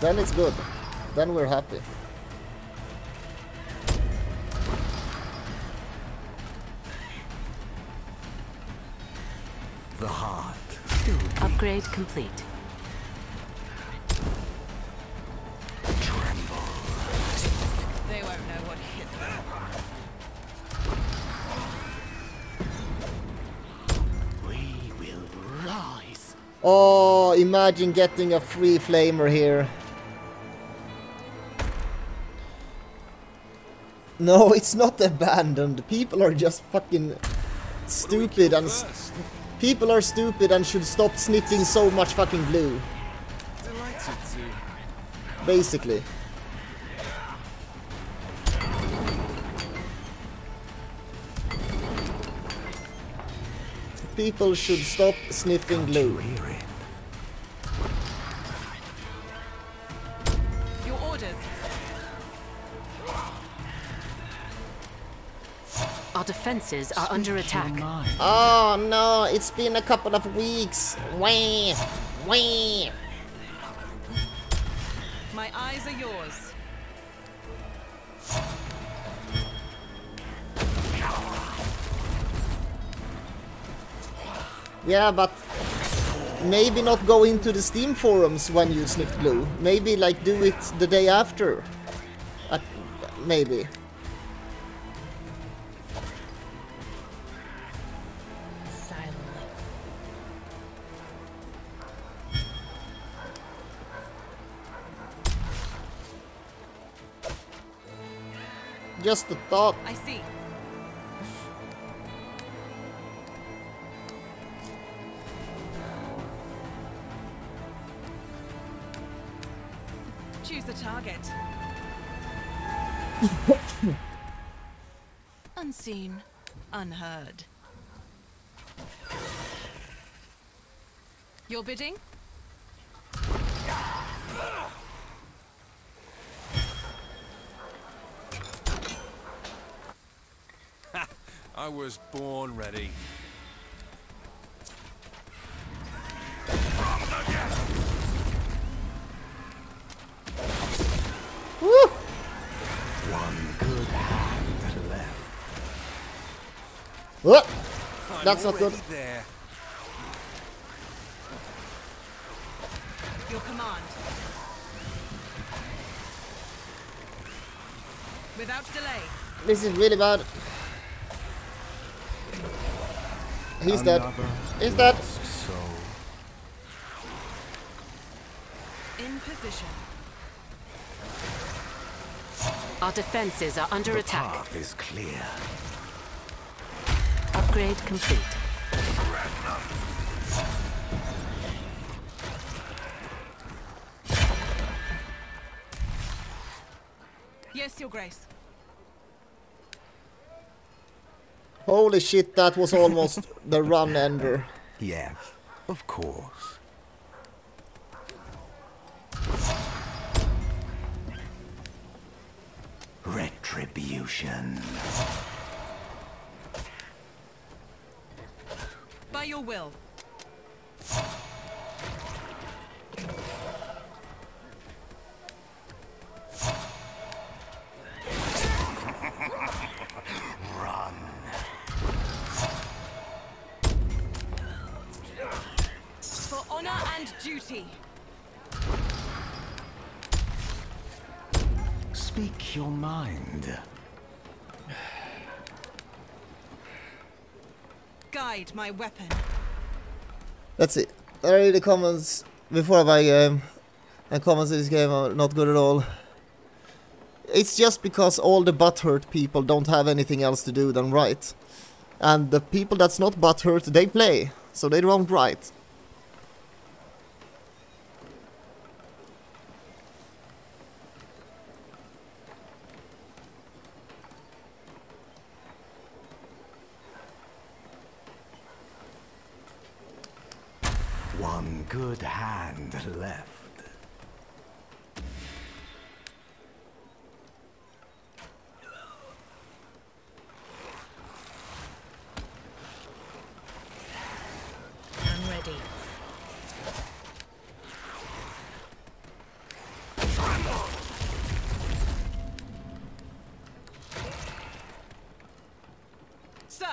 Then it's good. Then we're happy. The heart. Upgrade complete. Oh, imagine getting a free flamer here. No, it's not abandoned. People are just fucking stupid and st people are stupid and should stop snitting so much fucking blue. Basically. People should stop sniffing glue. Your orders. Our defenses are under attack. Oh no, it's been a couple of weeks. Wah, wah. My eyes are yours. Yeah, but maybe not go into the Steam forums when you snip glue. Maybe like do it the day after. Uh, maybe. Silent. Just a thought. I see. The target. Unseen, unheard. Your bidding? I was born ready. Whoa. That's not good. There. Your command. Without delay. This is really bad. He's dead. He's dead. In position. Our defenses are under attack. The path is clear. Upgrade complete. Yes, Your Grace. Holy shit, that was almost the run ender. Yeah, of course. Retribution. By your will. Run. For honor and duty. Speak your mind. guide my weapon. That's it. I read the comments before I buy a game, and comments in this game are not good at all. It's just because all the butthurt people don't have anything else to do than write. And the people that's not butthurt, they play, so they don't write. One good hand left. I'm ready. Sir.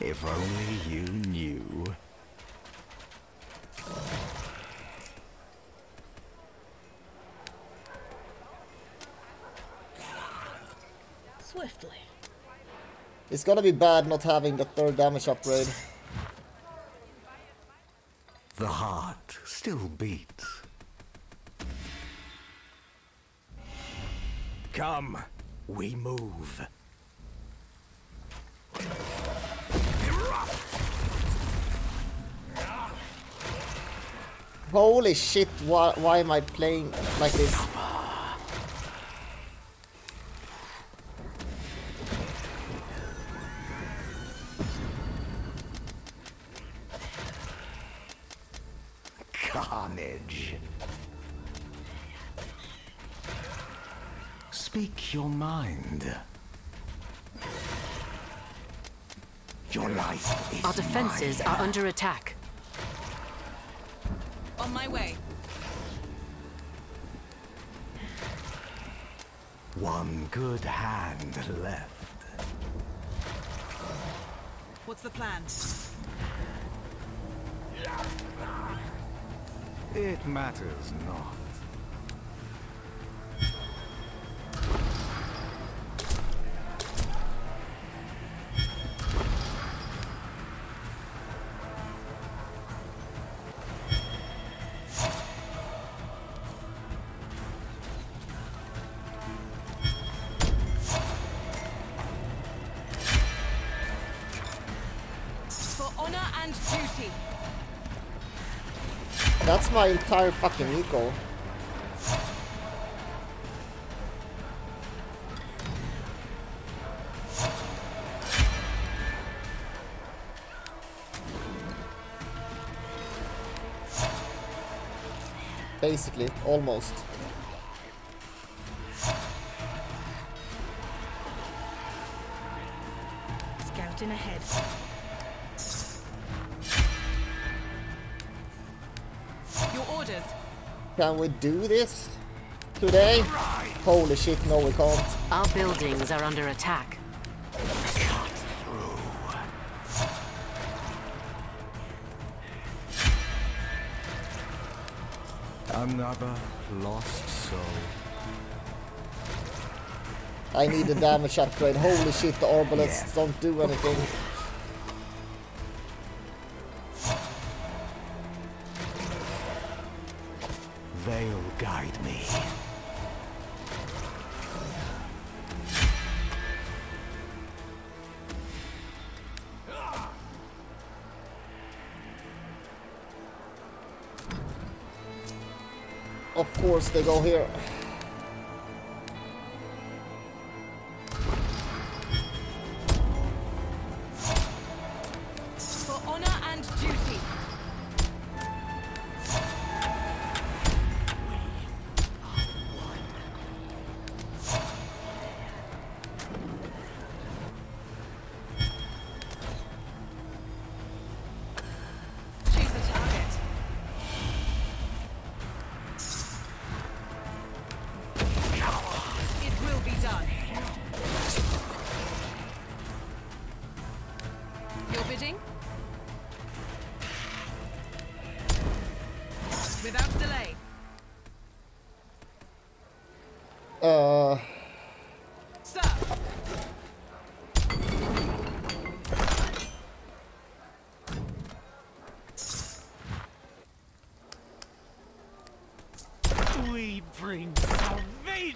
If only you knew. Swiftly. It's gonna be bad not having the third damage upgrade. The heart still beats. Come, we move. Holy shit, why, why am I playing like this? Carnage. Speak your mind. Your life is Our defenses mine. Are under attack. On my way. One good hand left. What's the plan? It matters not. That's my entire fucking eco. Basically, almost. Scouting ahead. Can we do this today? Holy shit, no we can't. Our buildings are under attack. Cut through. Another lost soul. I need a damage upgrade. Holy shit, the orbalists yeah. don't do anything. They'll guide me. Of course they go here.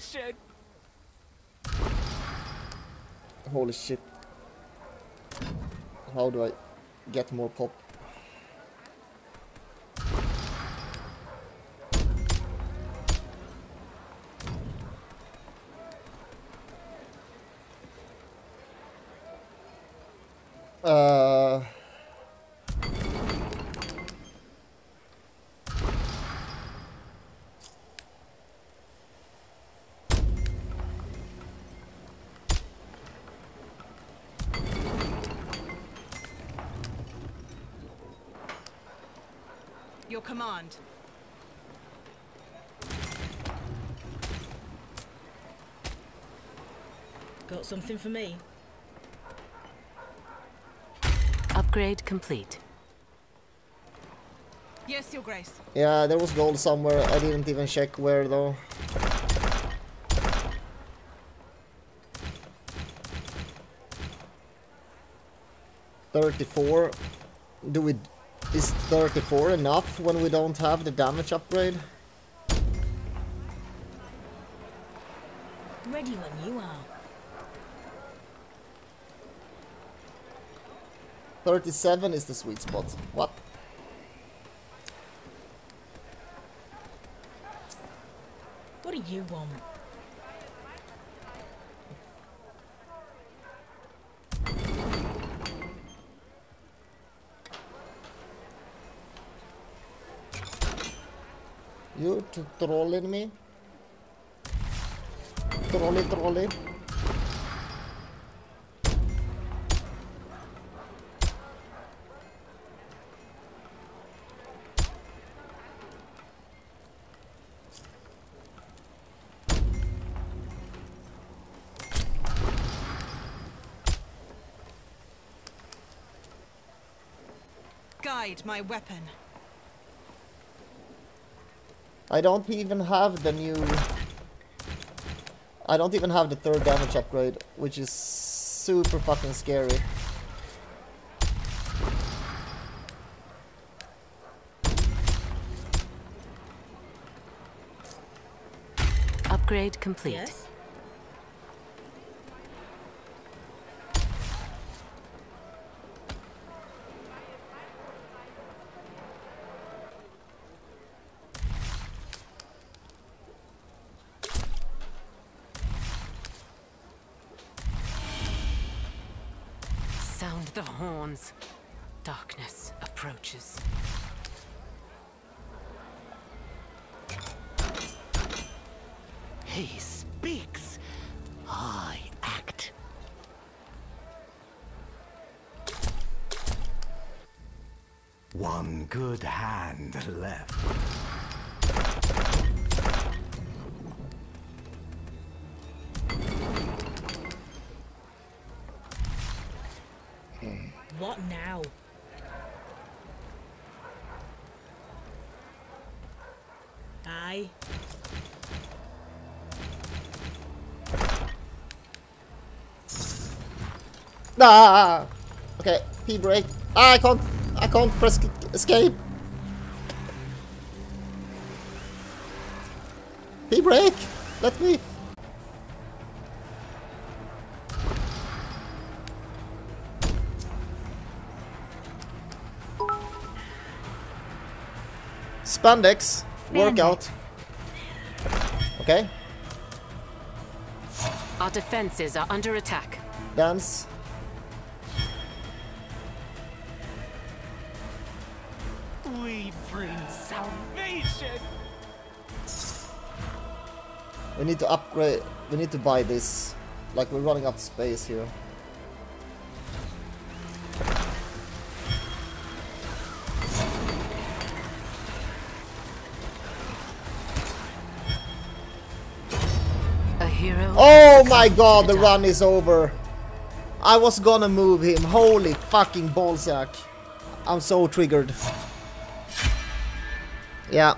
shit. Holy shit. How do I get more pop? Uh... Your command. Got something for me? Upgrade complete. Yes, Your Grace. Yeah, there was gold somewhere. I didn't even check where though. thirty-four. Do we... Is thirty-four enough when we don't have the damage upgrade? Ready when you are. thirty-seven is the sweet spot. What? What do you want? You trolling me? Trolley, trolley. Guide my weapon. I don't even have the new... I don't even have the third damage upgrade, which is super fucking scary. Upgrade complete. Yes? The horns. Darkness approaches. He speaks. I act. One good hand left. What now? Aye. Ah. Okay, P break. Ah, I can't. I can't press escape. P break. Let me. Spandex, workout. Okay. Our defenses are under attack. Dance. We bring salvation. We need to upgrade. We need to buy this. Like, we're running out of space here. Oh my god, the run is over. I was gonna move him. Holy fucking ballsack. I'm so triggered. Yeah.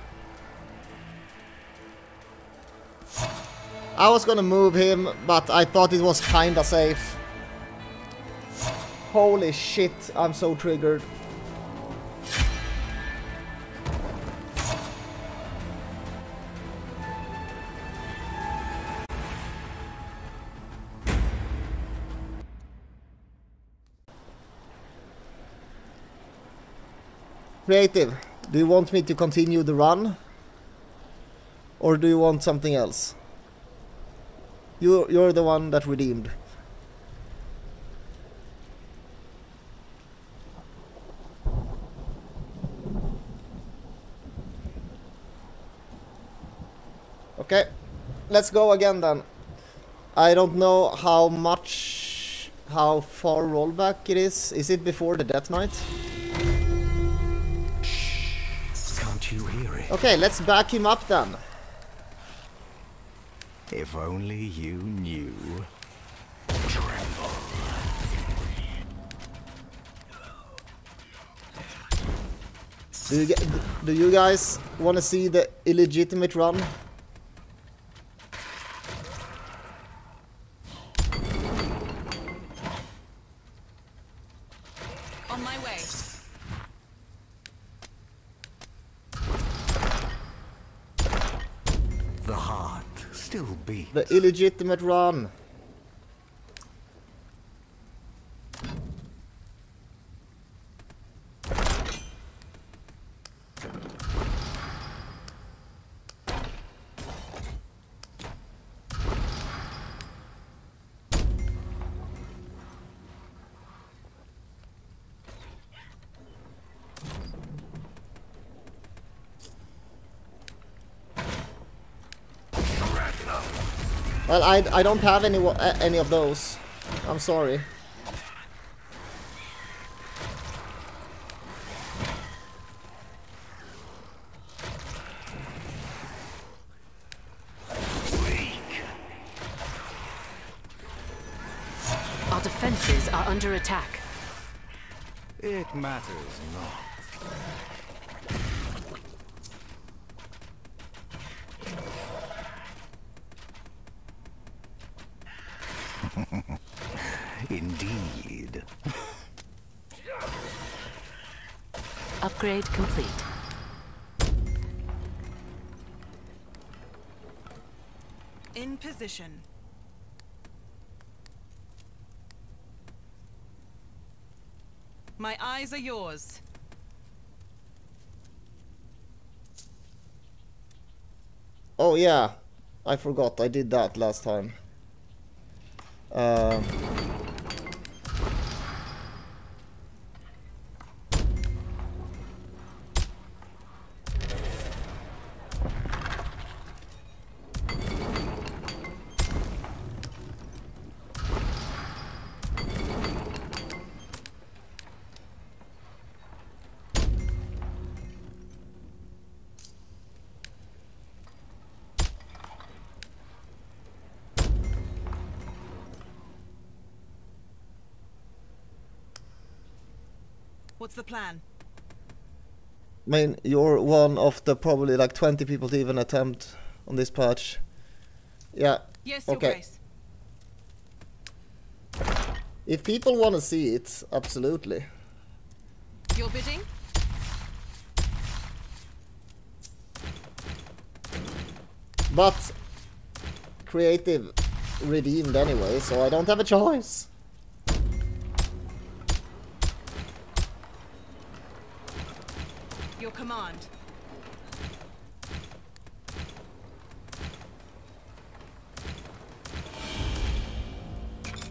I was gonna move him, but I thought it was kinda safe. Holy shit, I'm so triggered. Creative, do you want me to continue the run? Or do you want something else? You, you're the one that redeemed. Okay, let's go again then. I don't know how much, how far rollback it is. Is it before the Death Knight? Can't you hear it? Okay, let's back him up then. If only you knew. Tremble. Do you, get, do you guys want to see the illegitimate run? The illegitimate run. Well, I, I don't have any uh, any of those. I'm sorry. Weak. Our defenses are under attack. It matters not. Indeed. Upgrade complete. In position. My eyes are yours. Oh yeah, I forgot I did that last time. Uh, What's the plan? I mean, you're one of the probably like twenty people to even attempt on this patch. Yeah. Yes, okay. Your Grace. If people want to see it, absolutely. Your bidding? But Creative redeemed anyway, so I don't have a choice. Your command.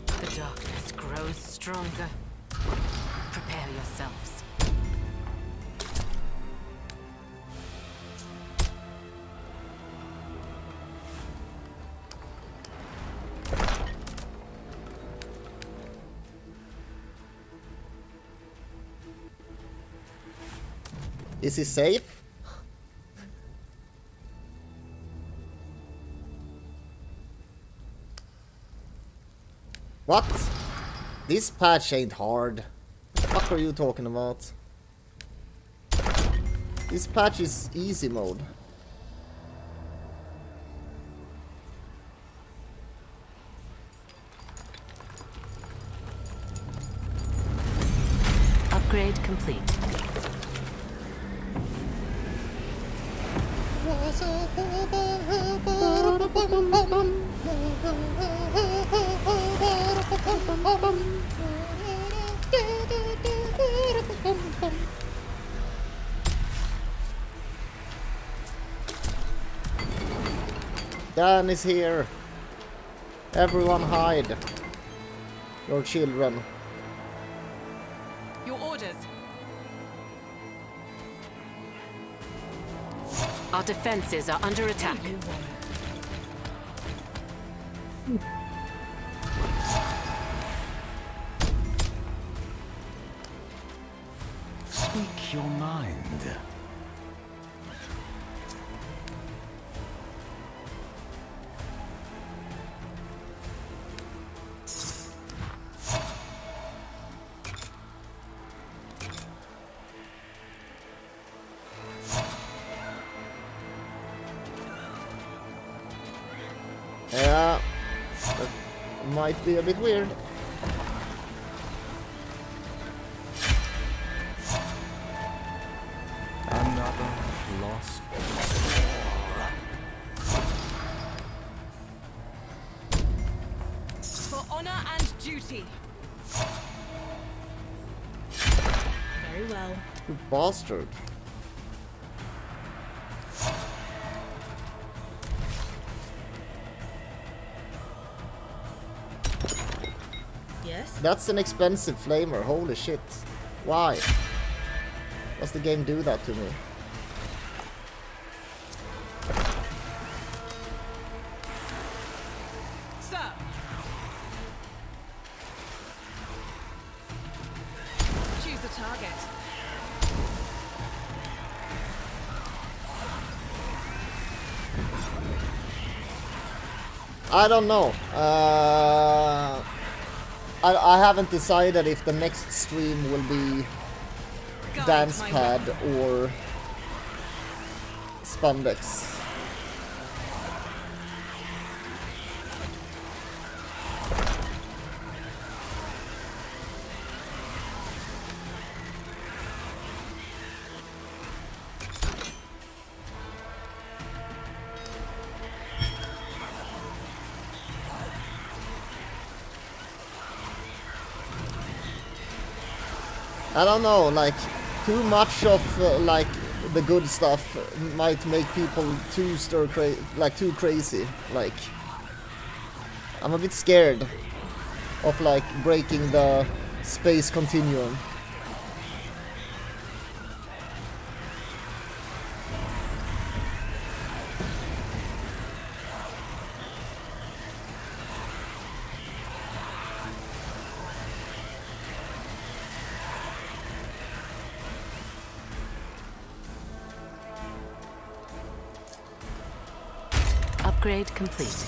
The darkness grows stronger. Prepare yourselves. Is he safe? What? This patch ain't hard. What the fuck are you talking about? This patch is easy mode. Upgrade complete. Dan is here. Everyone hide. Your children. Your orders. Our defenses are under attack. Speak your mind. Yeah, that might be a bit weird. Another lost for honor and duty. Very well. You bastard. That's an expensive flamer, holy shit. Why? Does the game do that to me? Sir. Choose a target. I don't know. Uh I, I haven't decided if the next stream will be dance pad or spandex. I don't know, like, too much of, uh, like, the good stuff might make people too stir cra- like, too crazy, like, I'm a bit scared of, like, breaking the space continuum. Upgrade complete.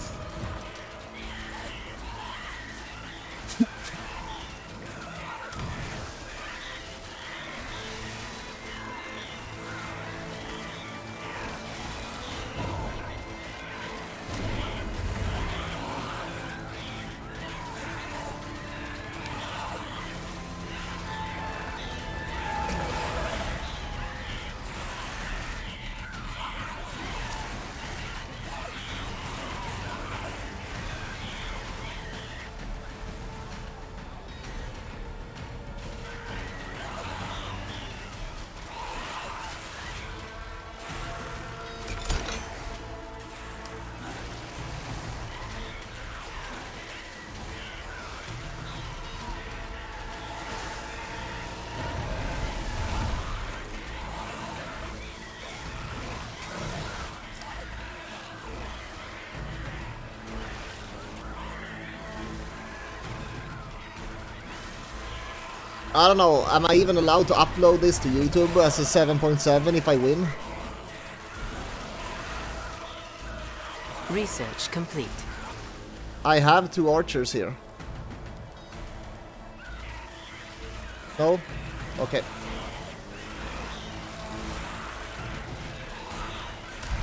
I don't know, am I even allowed to upload this to YouTube as a seven point seven if I win? Research complete. I have two archers here. No? Okay.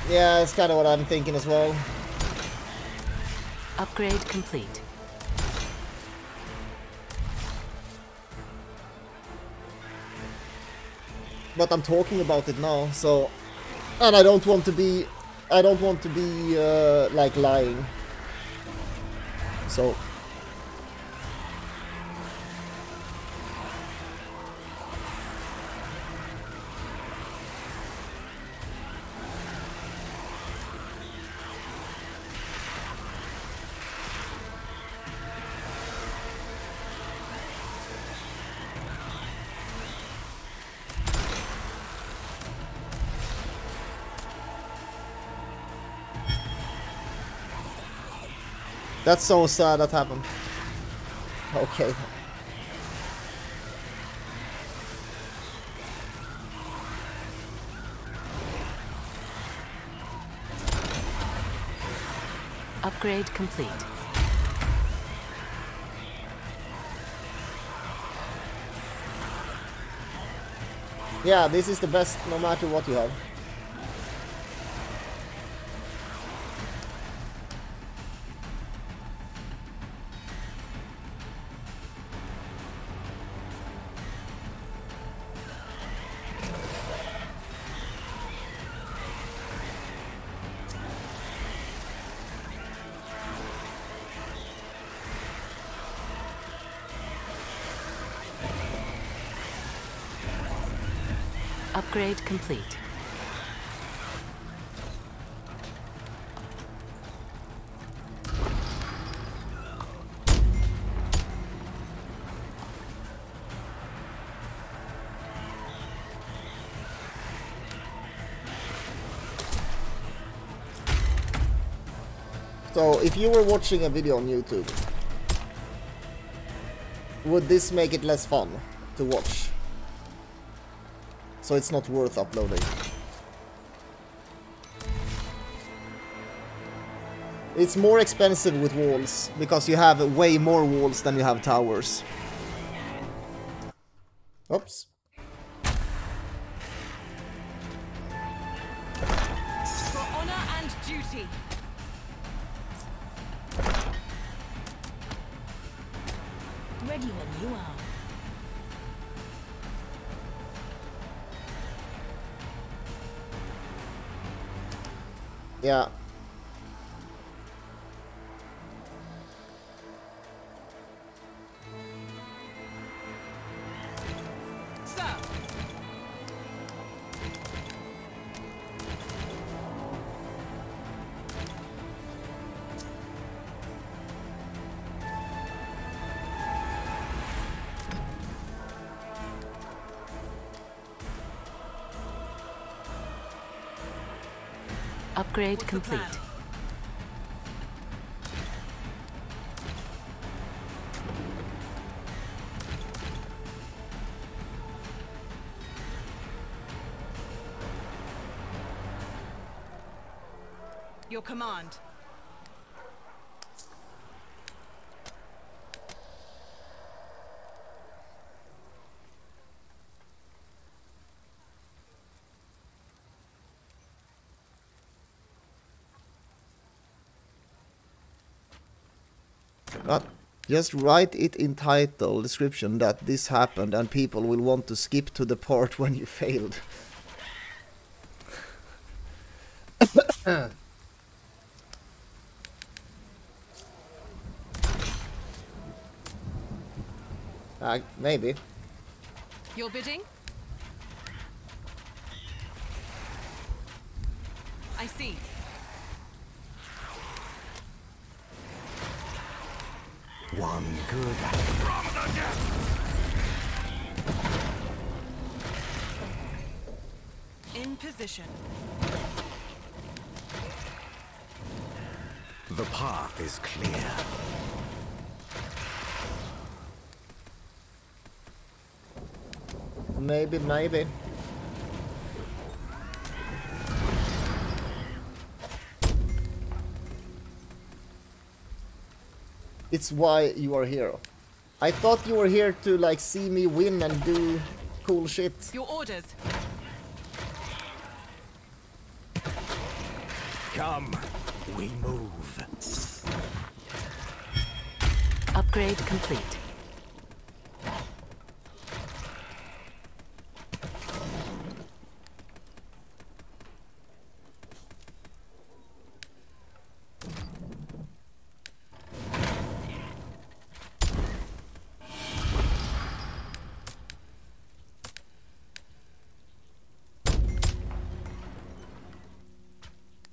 Yeah, that's kind of what I'm thinking as well. Upgrade complete. But I'm talking about it now, so, and I don't want to be, I don't want to be, uh, like, lying, so. That's so sad that happened. Okay. Upgrade complete. Yeah, this is the best no matter what you have. Upgrade complete. So, if you were watching a video on YouTube, would this make it less fun to watch? So it's not worth uploading. It's more expensive with walls, because you have way more walls than you have towers. Oops. For honor and duty. Ready when you are. Yeah. So. Upgrade complete. Your command. Just write it in title description that this happened and people will want to skip to the part when you failed. uh, maybe. You're bidding? I see. One good act. In position. The path is clear. Maybe, maybe. It's why you are here. I thought you were here to like see me win and do cool shit. Your orders. Come, we move. Upgrade complete.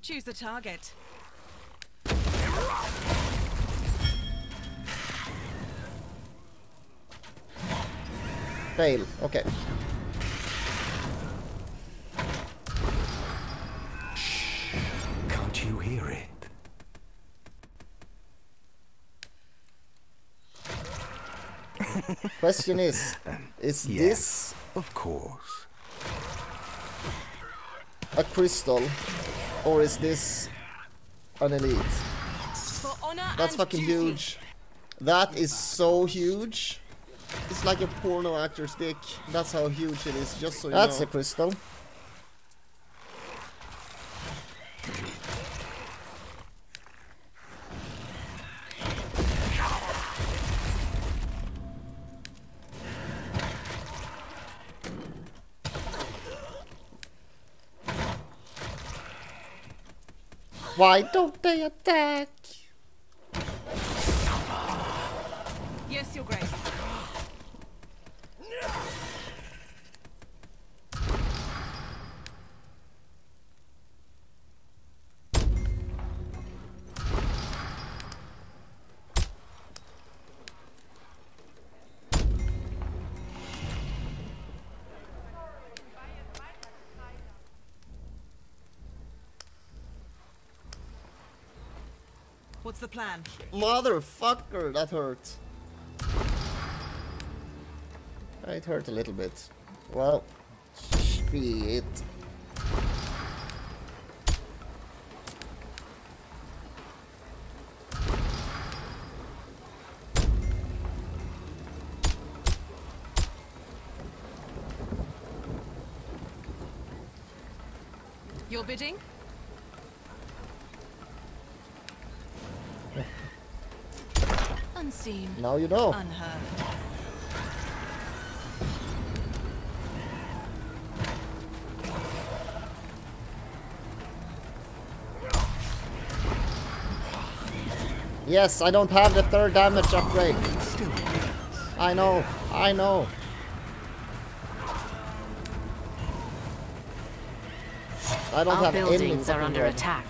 Choose a target. Fail. Okay. Shh. Can't you hear it? Question is, is yeah, this of course a crystal, or is this an elite? That's fucking huge. That is so huge. It's like a porno actor's dick. That's how huge it is. Just so you know. That's a crystal. Why don't they attack? Yes, Your Grace. What's the plan? Motherfucker, that hurt. It hurt a little bit. Well, shit. Your bidding? Unseen. Now you know. Unheard. Yes, I don't have the third damage upgrade. I know, I know. I don't have any. Our buildings are under attack.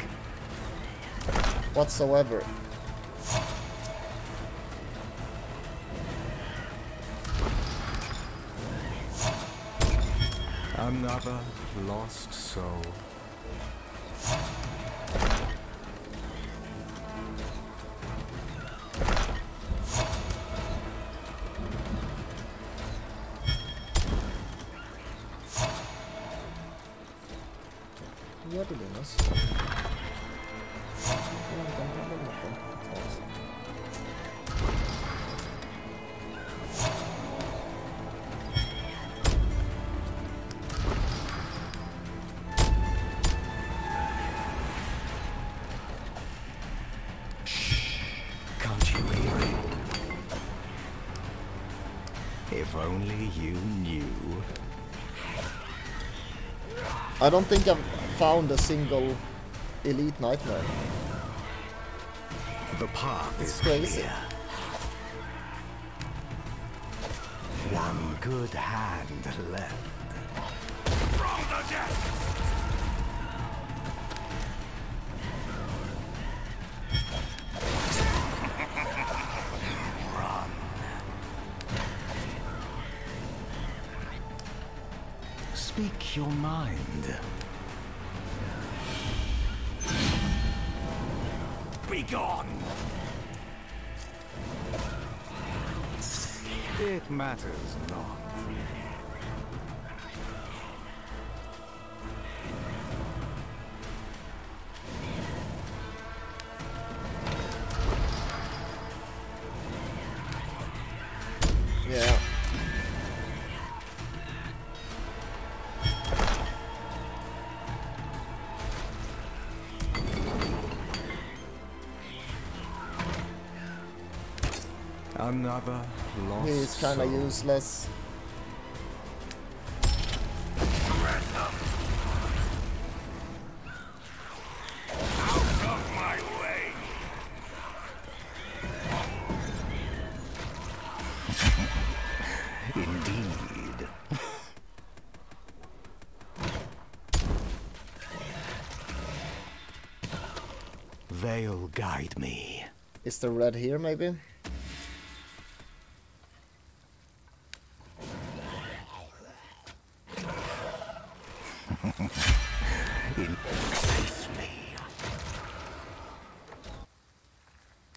Whatsoever. Another lost soul. If only you knew. I don't think I've found a single elite nightmare. The path is crazy. One good hand left. From the death. Speak your mind. Be gone. It matters not. Another lost soul. He's kind of useless. Out of my way. Indeed. They'll guide me. Is the red here, maybe?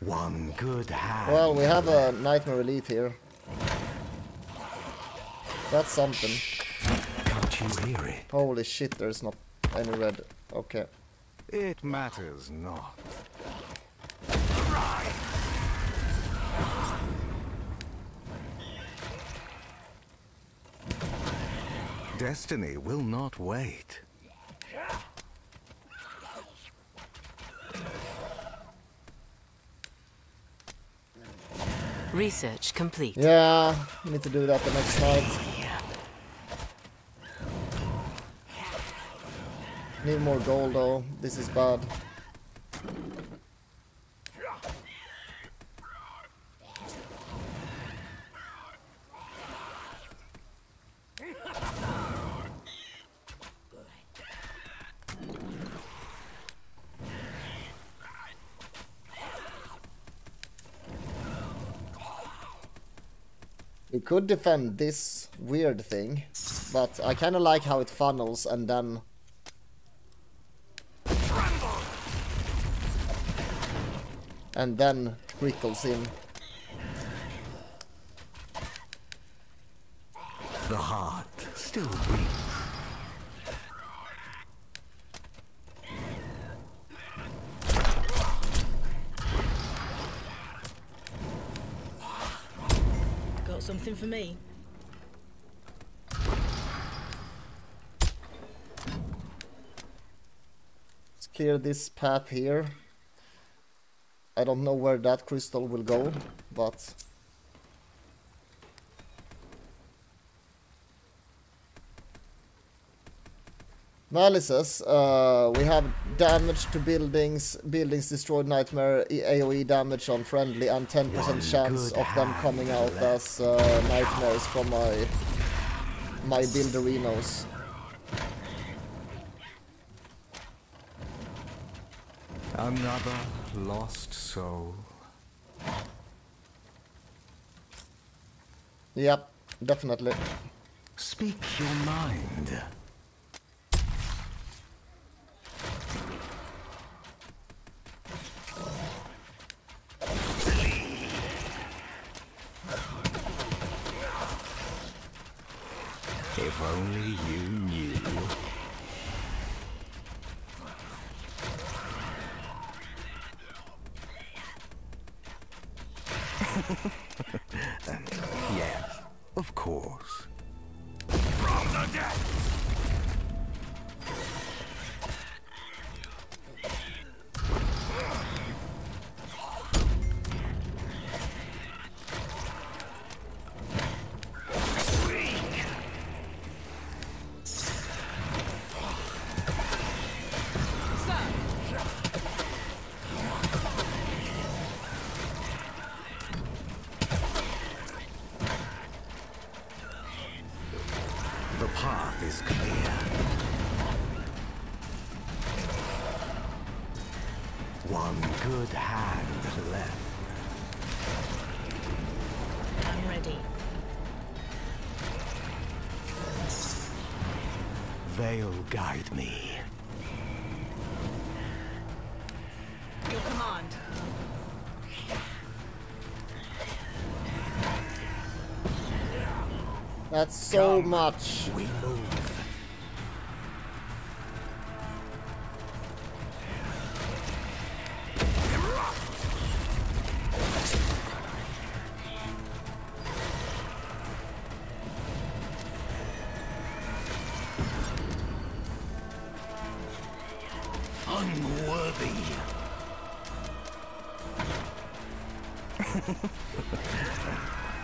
One good hand. Well, we have a nightmare elite here. That's something. Can't you hear it? Holy shit, there's not any red. Okay. It matters not. Destiny will not wait. Research complete. Yeah, we need to do that the next night. Need more gold though. This is bad. We could defend this weird thing, but I kind of like how it funnels and then... and then trickles in. The heart still beats. Something for me. Let's clear this path here. I don't know where that crystal will go, but analysis. Uh, we have damage to buildings, buildings destroyed, nightmare A O E damage on friendly, and ten percent chance of them coming out as uh, nightmares from my my builderinos. Another lost soul. Yep, definitely. Speak your mind. If only you knew. And yes, of course. From the They'll guide me. Your command. That's so Come. much. We move.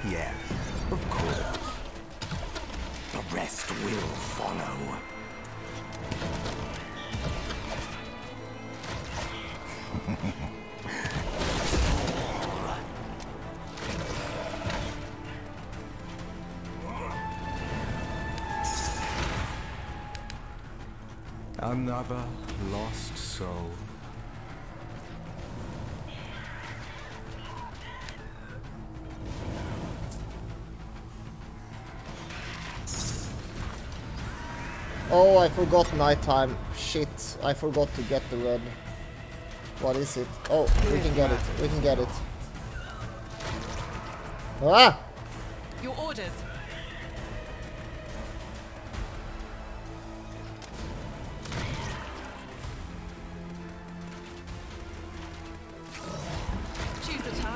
Yeah, of course. The rest will follow. Another lost soul. Oh, I forgot nighttime. Shit, I forgot to get the red. What is it? Oh, we can get it. We can get it. Ah! Your orders.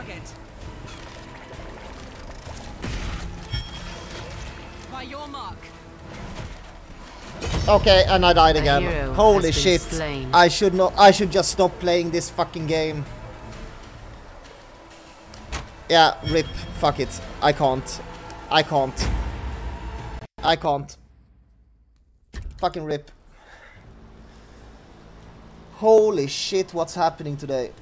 target. By your mark. Okay, and I died again. Holy shit. Slain. I should not I should just stop playing this fucking game. Yeah, rip. Fuck it. I can't. I can't. I can't. Fucking rip. Holy shit, what's happening today?